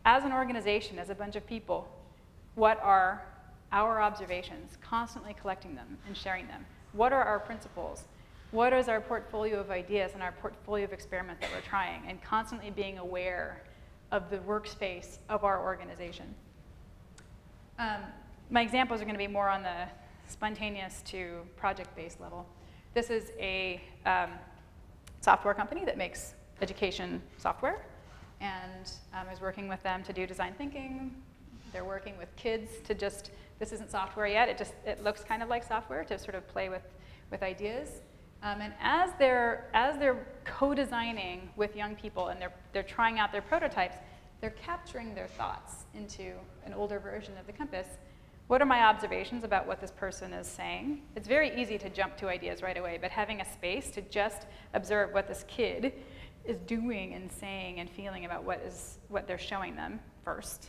As an organization, as a bunch of people, what are our observations? Constantly collecting them and sharing them. What are our principles? What is our portfolio of ideas and our portfolio of experiments that we're trying? And constantly being aware of the workspace of our organization. My examples are going to be more on the spontaneous to project-based level. This is a software company that makes education software, and I was working with them to do design thinking. They're working with kids to just, this isn't software yet, it looks kind of like software, to sort of play with ideas. And as they're co-designing with young people and they're trying out their prototypes, they're capturing their thoughts into an older version of the compass. What are my observations about what this person is saying? It's very easy to jump to ideas right away, but having a space to just observe what this kid is doing and saying and feeling about what they're showing them first,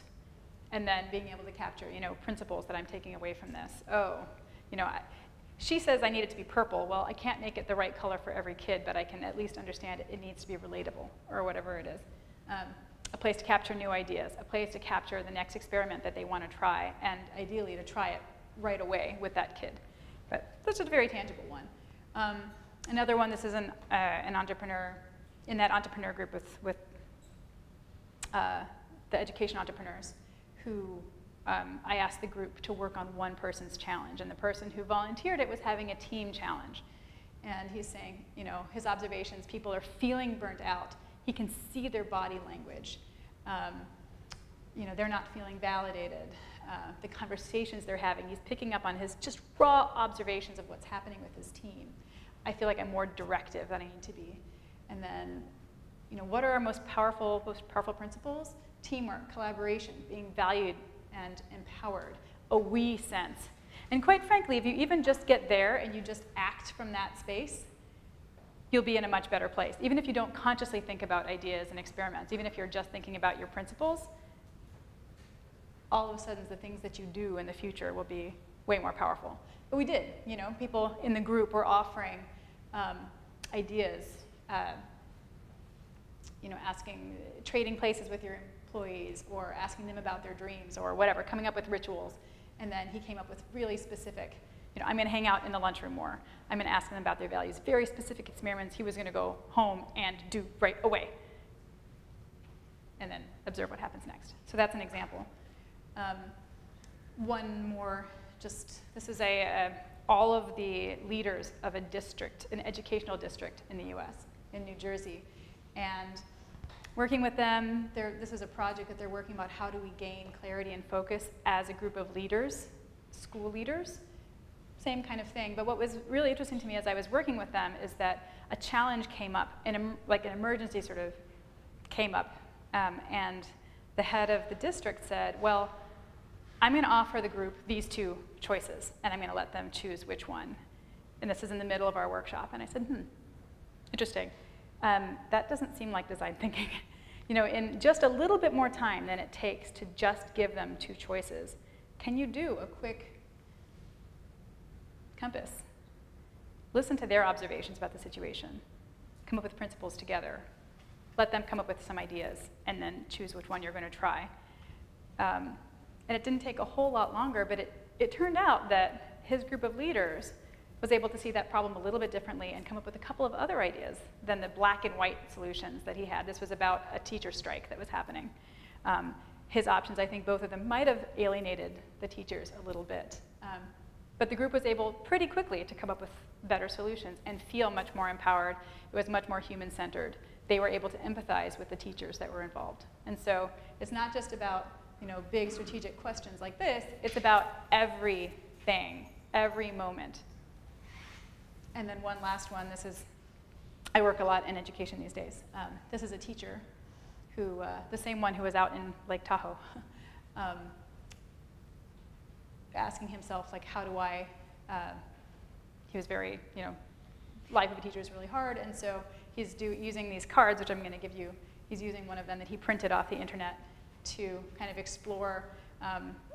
and then being able to capture, you know, principles that I'm taking away from this. Oh, you know, she says I need it to be purple. Well, I can't make it the right color for every kid, but I can at least understand it needs to be relatable or whatever it is. A place to capture new ideas, a place to capture the next experiment that they want to try, and ideally to try it right away with that kid. But that's a very tangible one. Another one, this is an entrepreneur, in that entrepreneur group with the education entrepreneurs, who I asked the group to work on one person's challenge, and the person who volunteered it was having a team challenge. And he's saying, you know, his observations, people are feeling burnt out. He can see their body language. You know, they're not feeling validated. The conversations they're having, he's picking up on his just raw observations of what's happening with his team. I feel like I'm more directive than I need to be. And then, you know, what are our most powerful principles? Teamwork, collaboration, being valued and empowered, a we sense. And quite frankly, if you even just get there and you just act from that space, you'll be in a much better place. Even if you don't consciously think about ideas and experiments, even if you're just thinking about your principles, all of a sudden the things that you do in the future will be way more powerful. But we did, you know, people in the group were offering ideas, you know, asking, trading places with your employees or asking them about their dreams or whatever, coming up with rituals. And then he came up with really specific, you know, I'm going to hang out in the lunchroom more. I'm going to ask them about their values. Very specific experiments he was going to go home and do right away. And then observe what happens next. So that's an example. One more, just, this is all of the leaders of a district, an educational district in the US, in New Jersey. And working with them, this is a project that they're working about, how do we gain clarity and focus as a group of leaders, school leaders. Same kind of thing, but what was really interesting to me as I was working with them is that a challenge came up, like an emergency sort of came up, and the head of the district said, well, I'm going to offer the group these two choices, and I'm going to let them choose which one. And this is in the middle of our workshop, and I said, interesting. That doesn't seem like design thinking. You know, in just a little bit more time than it takes to just give them two choices, can you do a quick compass, listen to their observations about the situation, come up with principles together, let them come up with some ideas, and then choose which one you're going to try. And it didn't take a whole lot longer, but it turned out that his group of leaders was able to see that problem a little bit differently and come up with a couple of other ideas than the black and white solutions that he had. This was about a teacher strike that was happening. His options, I think both of them might have alienated the teachers a little bit. But the group was able pretty quickly to come up with better solutions and feel much more empowered. It was much more human-centered. They were able to empathize with the teachers that were involved. And so it's not just about, you know, big strategic questions like this. It's about everything, every moment. And then one last one. This is, I work a lot in education these days. This is a teacher who, the same one who was out in Lake Tahoe. Asking himself, like, how do I, he was very, you know, life of a teacher is really hard, and so he's using these cards, which I'm going to give you. He's using one of them that he printed off the internet to kind of explore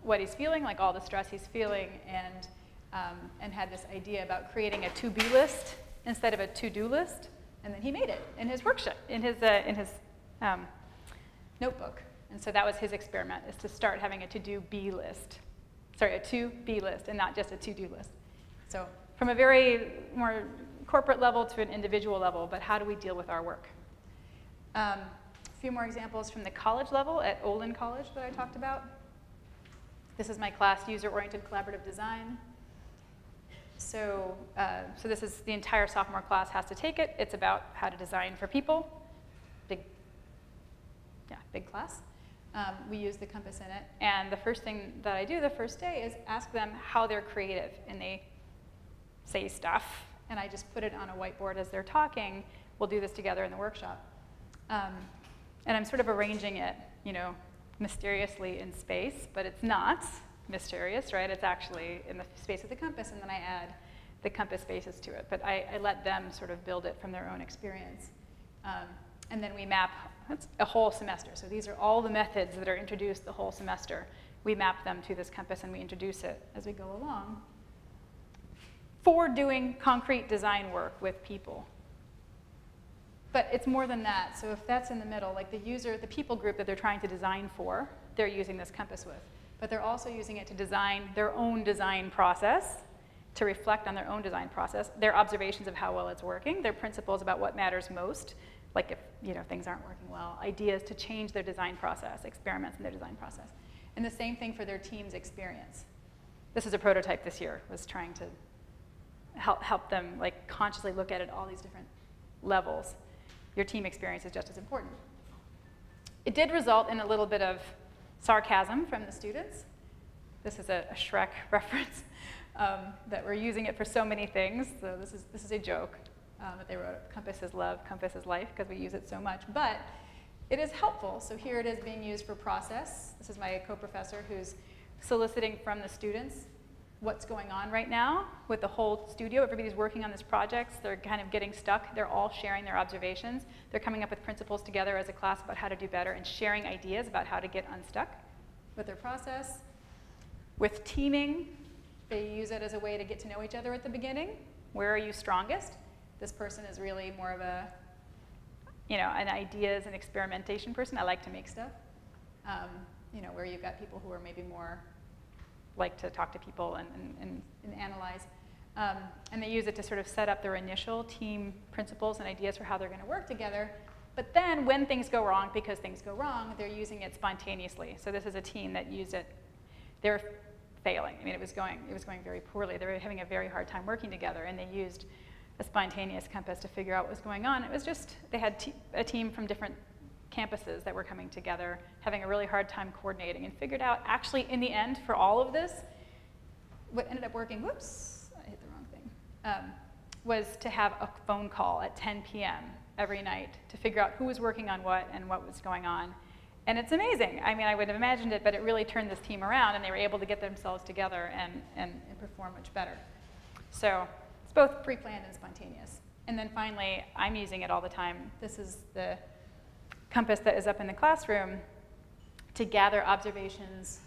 what he's feeling, like all the stress he's feeling, and and had this idea about creating a to-be list instead of a to-do list, and then he made it in his workshop, in his notebook. And so that was his experiment, is to start having a to-do-be list. Sorry, a to-be list, and not just a to-do list. So from a very more corporate level to an individual level, but how do we deal with our work? A few more examples from the college level at Olin College that I talked about. This is my class, User-Oriented Collaborative Design. So, so this is the entire sophomore class has to take it. It's about how to design for people. Big class. We use the compass in it. And the first thing that I do the first day is ask them how they're creative. And they say stuff. And I just put it on a whiteboard as they're talking. We'll do this together in the workshop. And I'm sort of arranging it, you know, mysteriously in space, but it's not mysterious, right? It's actually in the space of the compass, and then I add the compass spaces to it. But I let them sort of build it from their own experience. And then we map a whole semester. So these are all the methods that are introduced the whole semester. We map them to this compass, and we introduce it as we go along for doing concrete design work with people. But it's more than that. So if that's in the middle, like the user, the people group that they're trying to design for, they're using this compass with. But they're also using it to design their own design process, to reflect on their own design process, their observations of how well it's working, their principles about what matters most, like if things aren't working well, ideas to change their design process, experiments in their design process. And the same thing for their team's experience. This is a prototype this year, was trying to help them like consciously look at it all these different levels. Your team experience is just as important. It did result in a little bit of sarcasm from the students. This is a Shrek reference that we're using it for so many things. So this is a joke that they wrote. Compass is love, compass is life, because we use it so much. But it is helpful. So here it is being used for process. This is my co-professor who's soliciting from the students what's going on right now with the whole studio. Everybody's working on this project. They're kind of getting stuck. They're all sharing their observations. They're coming up with principles together as a class about how to do better and sharing ideas about how to get unstuck with their process. With teaming, they use it as a way to get to know each other at the beginning. Where are you strongest? This person is really more of a, an ideas and experimentation person. I like to make stuff. Where you've got people who are maybe more like to talk to people and analyze. And they use it to sort of set up their initial team principles and ideas for how they're going to work together. But then when things go wrong, because things go wrong, they're using it spontaneously. So this is a team that used it. They were failing. I mean, it was going very poorly. They were having a very hard time working together. And they used a spontaneous compass to figure out what was going on. It was just they had a team from different campuses that were coming together, having a really hard time coordinating, and figured out actually in the end for all of this, what ended up working, whoops, I hit the wrong thing, was to have a phone call at 10 p.m. every night to figure out who was working on what and what was going on. And it's amazing. I mean, I would have imagined it, but it really turned this team around, and they were able to get themselves together and perform much better. So it's both pre-planned and spontaneous. And then finally, I'm using it all the time. This is the compass that is up in the classroom to gather observations,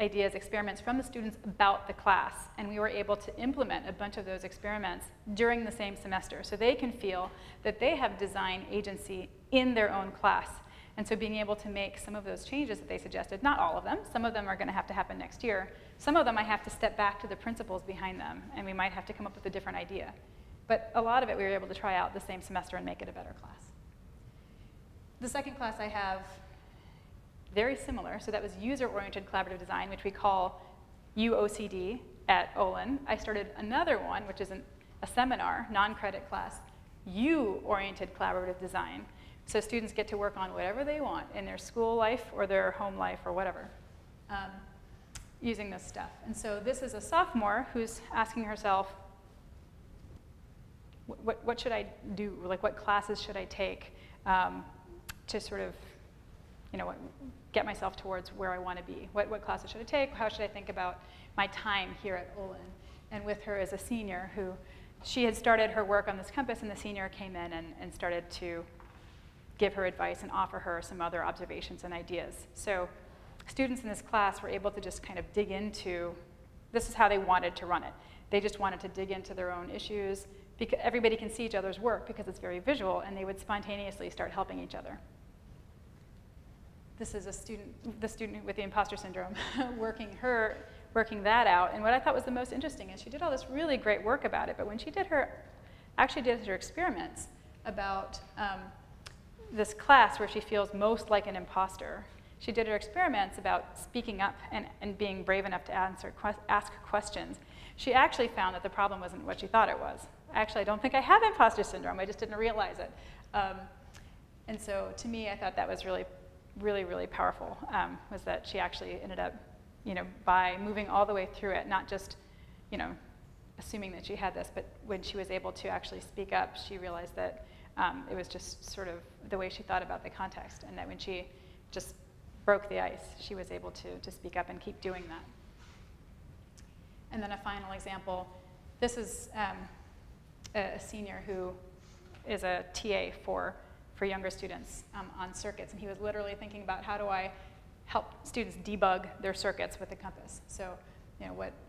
ideas, experiments from the students about the class. And we were able to implement a bunch of those experiments during the same semester. So they can feel that they have design agency in their own class. And so being able to make some of those changes that they suggested, not all of them, some of them are going to have to happen next year. Some of them I have to step back to the principles behind them, and we might have to come up with a different idea. But a lot of it we were able to try out the same semester and make it a better class. The second class I have, very similar. So that was user-oriented collaborative design, which we call UOCD at Olin. I started another one, which is a seminar, non-credit class, U-oriented collaborative design. So students get to work on whatever they want in their school life or their home life or whatever, using this stuff. And so this is a sophomore who's asking herself, what should I do? Like, what classes should I take? To sort of, get myself towards where I want to be. What classes should I take? How should I think about my time here at Olin? And with her is a senior who, she had started her work on this compass, and the senior came in and started to give her advice and offer her some other observations and ideas. So students in this class were able to just kind of dig into This is how they wanted to run it. They just wanted to dig into their own issues. Because everybody can see each other's work because it's very visual, and they would spontaneously start helping each other. This is a student, the student with the imposter syndrome, working that out. And what I thought was the most interesting is she did all this really great work about it, but when she did her, experiments about this class where she feels most like an imposter, she did her experiments about speaking up and being brave enough to ask questions. She actually found that the problem wasn't what she thought it was. Actually, I don't think I have imposter syndrome. I just didn't realize it. And so to me, I thought that was really powerful, was that she actually ended up, by moving all the way through it, not just, assuming that she had this, but when she was able to actually speak up, she realized that it was just sort of the way she thought about the context, and that when she just broke the ice, she was able to speak up and keep doing that. And then a final example, this is a senior who is a TA for younger students on circuits, and he was literally thinking about how do I help students debug their circuits with a compass. So,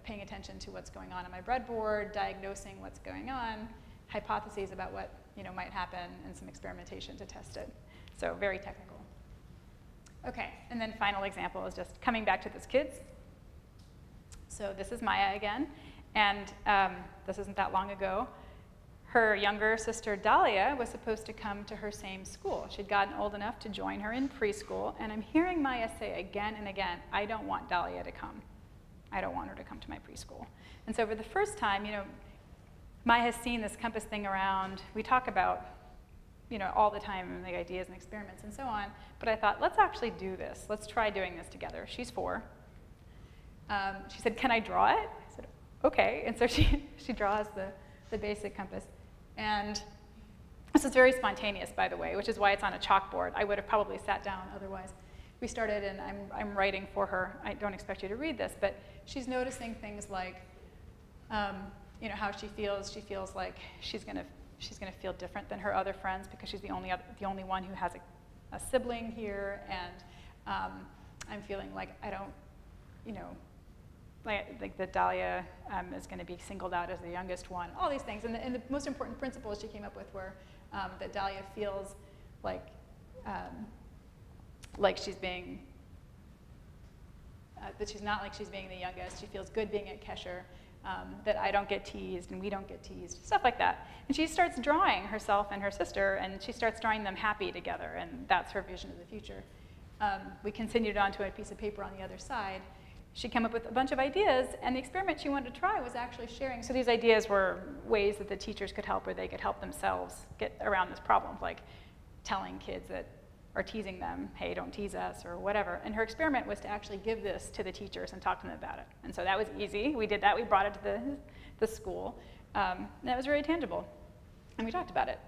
paying attention to what's going on my breadboard, diagnosing what's going on, hypotheses about what might happen, and some experimentation to test it. So very technical. Okay, and then final example is just coming back to this kids. So this is Maya again, and this isn't that long ago. Her younger sister, Dahlia, was supposed to come to her same school. She'd gotten old enough to join her in preschool, and I'm hearing Maya say again and again, I don't want Dahlia to come. I don't want her to come to my preschool. And so for the first time, Maya has seen this compass thing around. We talk about, all the time, and the ideas and experiments and so on, but I thought, let's actually do this. Let's try doing this together. She's 4. She said, can I draw it? I said, okay. And so she draws the basic compass. And this is very spontaneous, by the way, which is why it's on a chalkboard. I would have probably sat down otherwise. We started, and I'm writing for her. I don't expect you to read this, but she's noticing things like, how she feels. She feels like she's gonna feel different than her other friends because she's the only one who has a sibling here, and I'm feeling like I don't, like that Dahlia is going to be singled out as the youngest one, all these things. And the most important principles she came up with were that Dahlia feels like she's being, that she's not like she's being the youngest. She feels good being at Kesher, that I don't get teased and we don't get teased, stuff like that. And she starts drawing herself and her sister, and she starts drawing them happy together, and that's her vision of the future. We continued onto a piece of paper on the other side. She came up with a bunch of ideas, and the experiment she wanted to try was actually sharing. So these ideas were ways that the teachers could help, or they could help themselves get around this problem, like telling kids that are teasing them, hey, don't tease us, or whatever. And her experiment was to actually give this to the teachers and talk to them about it. And so that was easy. We did that. We brought it to the school. And that was very tangible. And we talked about it.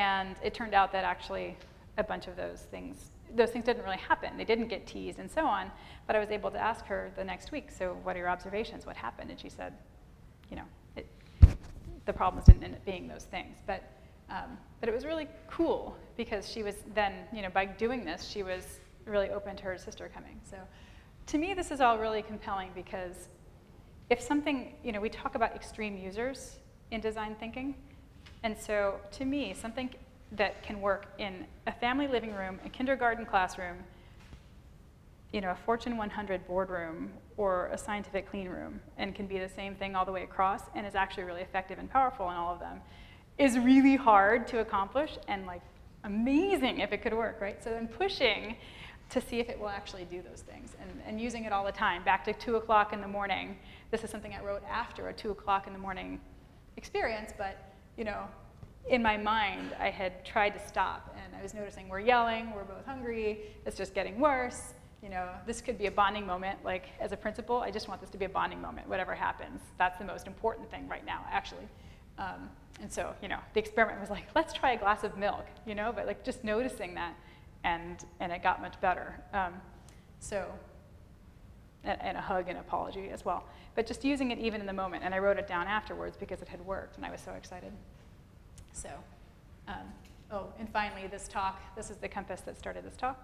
And it turned out that actually a bunch of those things didn't really happen. They didn't get teased and so on, but I was able to ask her the next week, so what are your observations? What happened? And she said, the problems didn't end up being those things. But it was really cool because she was then, by doing this, she was really open to her sister coming. So to me, this is all really compelling because if something, we talk about extreme users in design thinking, and so to me, something that can work in a family living room, a kindergarten classroom, a Fortune 100 boardroom, or a scientific clean room, and can be the same thing all the way across, and is actually really effective and powerful in all of them, is really hard to accomplish and amazing if it could work, right? So then pushing to see if it will actually do those things, and using it all the time. Back to 2 o'clock in the morning. This is something I wrote after a 2 o'clock in the morning experience, but in my mind, I had tried to stop, and I was noticing we're yelling, we're both hungry, it's just getting worse. This could be a bonding moment. As a principal, I just want this to be a bonding moment, whatever happens. That's the most important thing right now, actually. And so, the experiment was like, let's try a glass of milk, but just noticing that, and it got much better. And a hug and apology as well. But just using it even in the moment, and I wrote it down afterwards because it had worked, and I was so excited. So, oh, and finally, this talk. This is the compass that started this talk.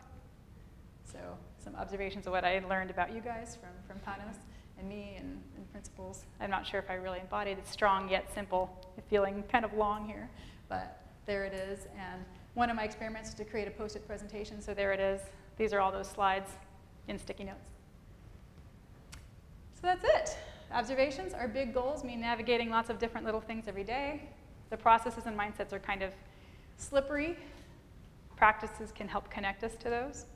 So, some observations of what I learned about you guys from Panos and me and principles. I'm not sure if I really embodied it. It's strong yet simple. It's feeling kind of long here, but there it is. And one of my experiments was to create a post-it presentation, so there it is. These are all those slides in sticky notes. So that's it. Observations are big goals, mean navigating lots of different little things every day. The processes and mindsets are kind of slippery. Practices can help connect us to those.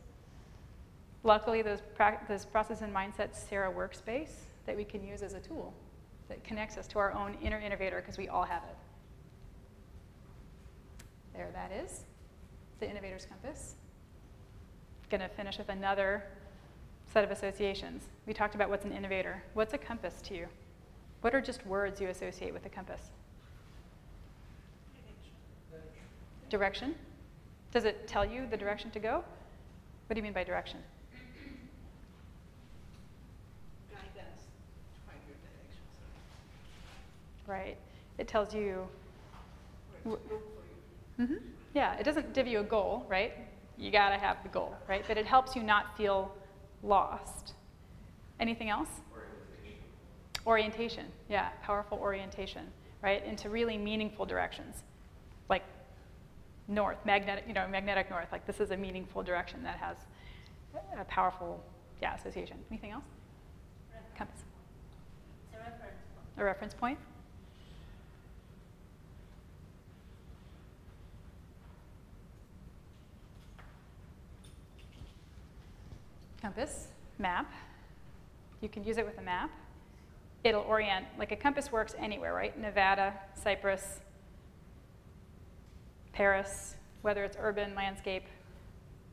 Luckily, those processes and mindsets share a workspace that we can use as a tool that connects us to our own inner innovator, because we all have it. There that is, the Innovator's Compass. Going to finish with another set of associations. We talked about what's an innovator. What's a compass to you? What are just words you associate with a compass? Direction. Does it tell you the direction to go? What do you mean by direction? Guidance. Right. It tells you. Mm-hmm. Yeah, it doesn't give you a goal, right? You gotta have the goal, right? But it helps you not feel lost. Anything else? Orientation. Orientation, yeah, powerful orientation, right? Into really meaningful directions, like north, magnetic, you know, magnetic north. Like this is a meaningful direction that has a powerful, yeah, association. Anything else? Reference. Compass. It's a reference point. A reference point. Compass, map. You can use it with a map. It'll orient, like a compass works anywhere, right? Nevada, Cyprus, Paris, whether it's urban landscape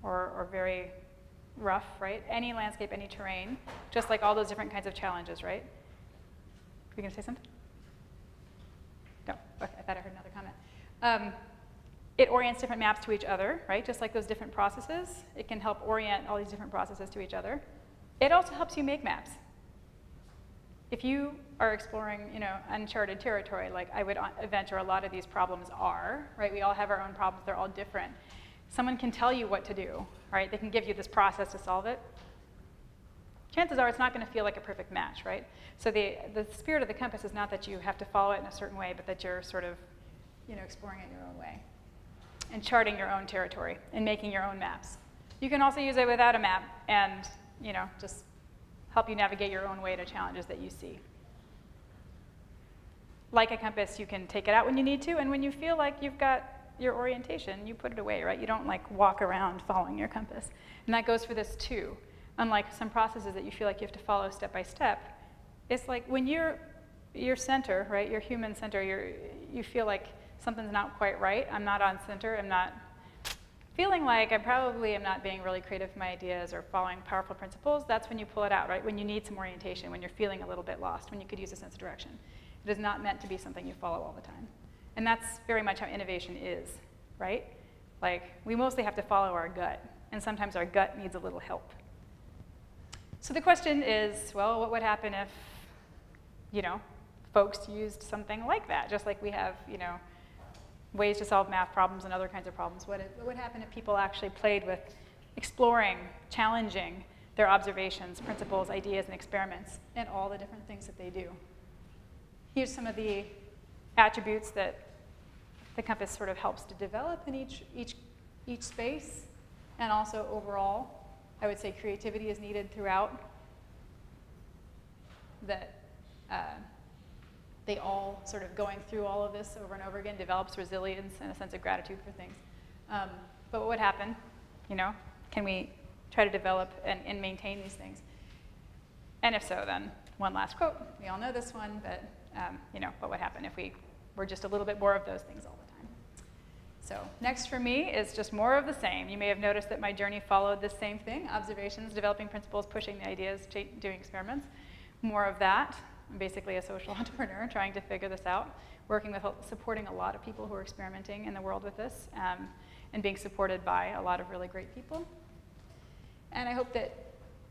or very rough, right? Any landscape, any terrain, just like all those different kinds of challenges, right? Are you gonna say something? No, okay, I thought I heard another comment. It orients different maps to each other, right? Just like those different processes. It can help orient all these different processes to each other. It also helps you make maps. If you are exploring, you know, uncharted territory, like I would venture a lot of these problems are, right? We all have our own problems, they're all different. Someone can tell you what to do, right? They can give you this process to solve it. Chances are it's not gonna feel like a perfect match, right? So the spirit of the compass is not that you have to follow it in a certain way, but that you're sort of, you know, exploring it your own way, and charting your own territory and making your own maps. You can also use it without a map and, you know, just help you navigate your own way to challenges that you see. Like a compass, you can take it out when you need to, and when you feel like you've got your orientation, you put it away, right? You don't like walk around following your compass. And that goes for this too. Unlike some processes that you feel like you have to follow step by step, it's like when your center, right, your human center, you feel like something's not quite right, I'm not on center, I'm not feeling like I probably am not being really creative with my ideas or following powerful principles, that's when you pull it out, right? When you need some orientation, when you're feeling a little bit lost, when you could use a sense of direction. It is not meant to be something you follow all the time. And that's very much how innovation is, right? Like, we mostly have to follow our gut, and sometimes our gut needs a little help. So the question is, well, what would happen if, you know, folks used something like that, just like we have, you know, ways to solve math problems and other kinds of problems. What would happen if people actually played with exploring, challenging their observations, principles, ideas, and experiments, and all the different things that they do? Here's some of the attributes that the compass sort of helps to develop in each space, and also overall. I would say creativity is needed throughout, that they all sort of going through all of this over and over again develops resilience and a sense of gratitude for things. But what would happen, you know? Can we try to develop and maintain these things? And if so, then one last quote. We all know this one, but you know, what would happen if we were just a little bit more of those things all the time? So next for me is just more of the same. You may have noticed that my journey followed the same thing: observations, developing principles, pushing the ideas, doing experiments. More of that. I'm basically a social entrepreneur trying to figure this out, working with, supporting a lot of people who are experimenting in the world with this, and being supported by a lot of really great people. And I hope that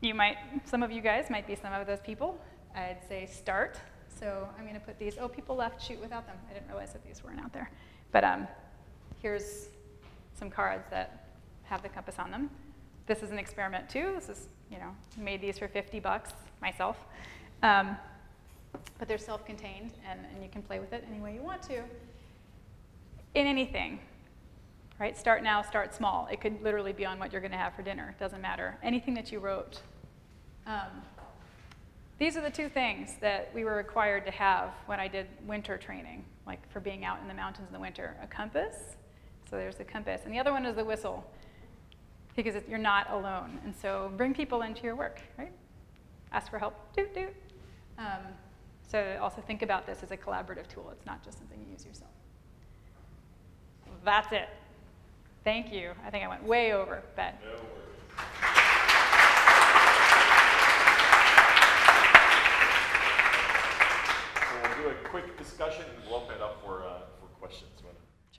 you might, some of you guys might be some of those people. I'd say start. So I'm gonna put these, oh, people left shoot without them. I didn't realize that these weren't out there. But here's some cards that have the compass on them. This is an experiment too. This is, you know, made these for $50 myself. But they're self-contained, and you can play with it any way you want to. In anything, right? Start now, start small. It could literally be on what you're going to have for dinner. It doesn't matter. Anything that you wrote. These are the two things that we were required to have when I did winter training, like for being out in the mountains in the winter. A compass, so there's the compass. And the other one is the whistle, because you're not alone. And so bring people into your work, right? Ask for help, doot, doot. So also think about this as a collaborative tool. It's not just something you use yourself. That's it. Thank you. I think I went way over, but. No.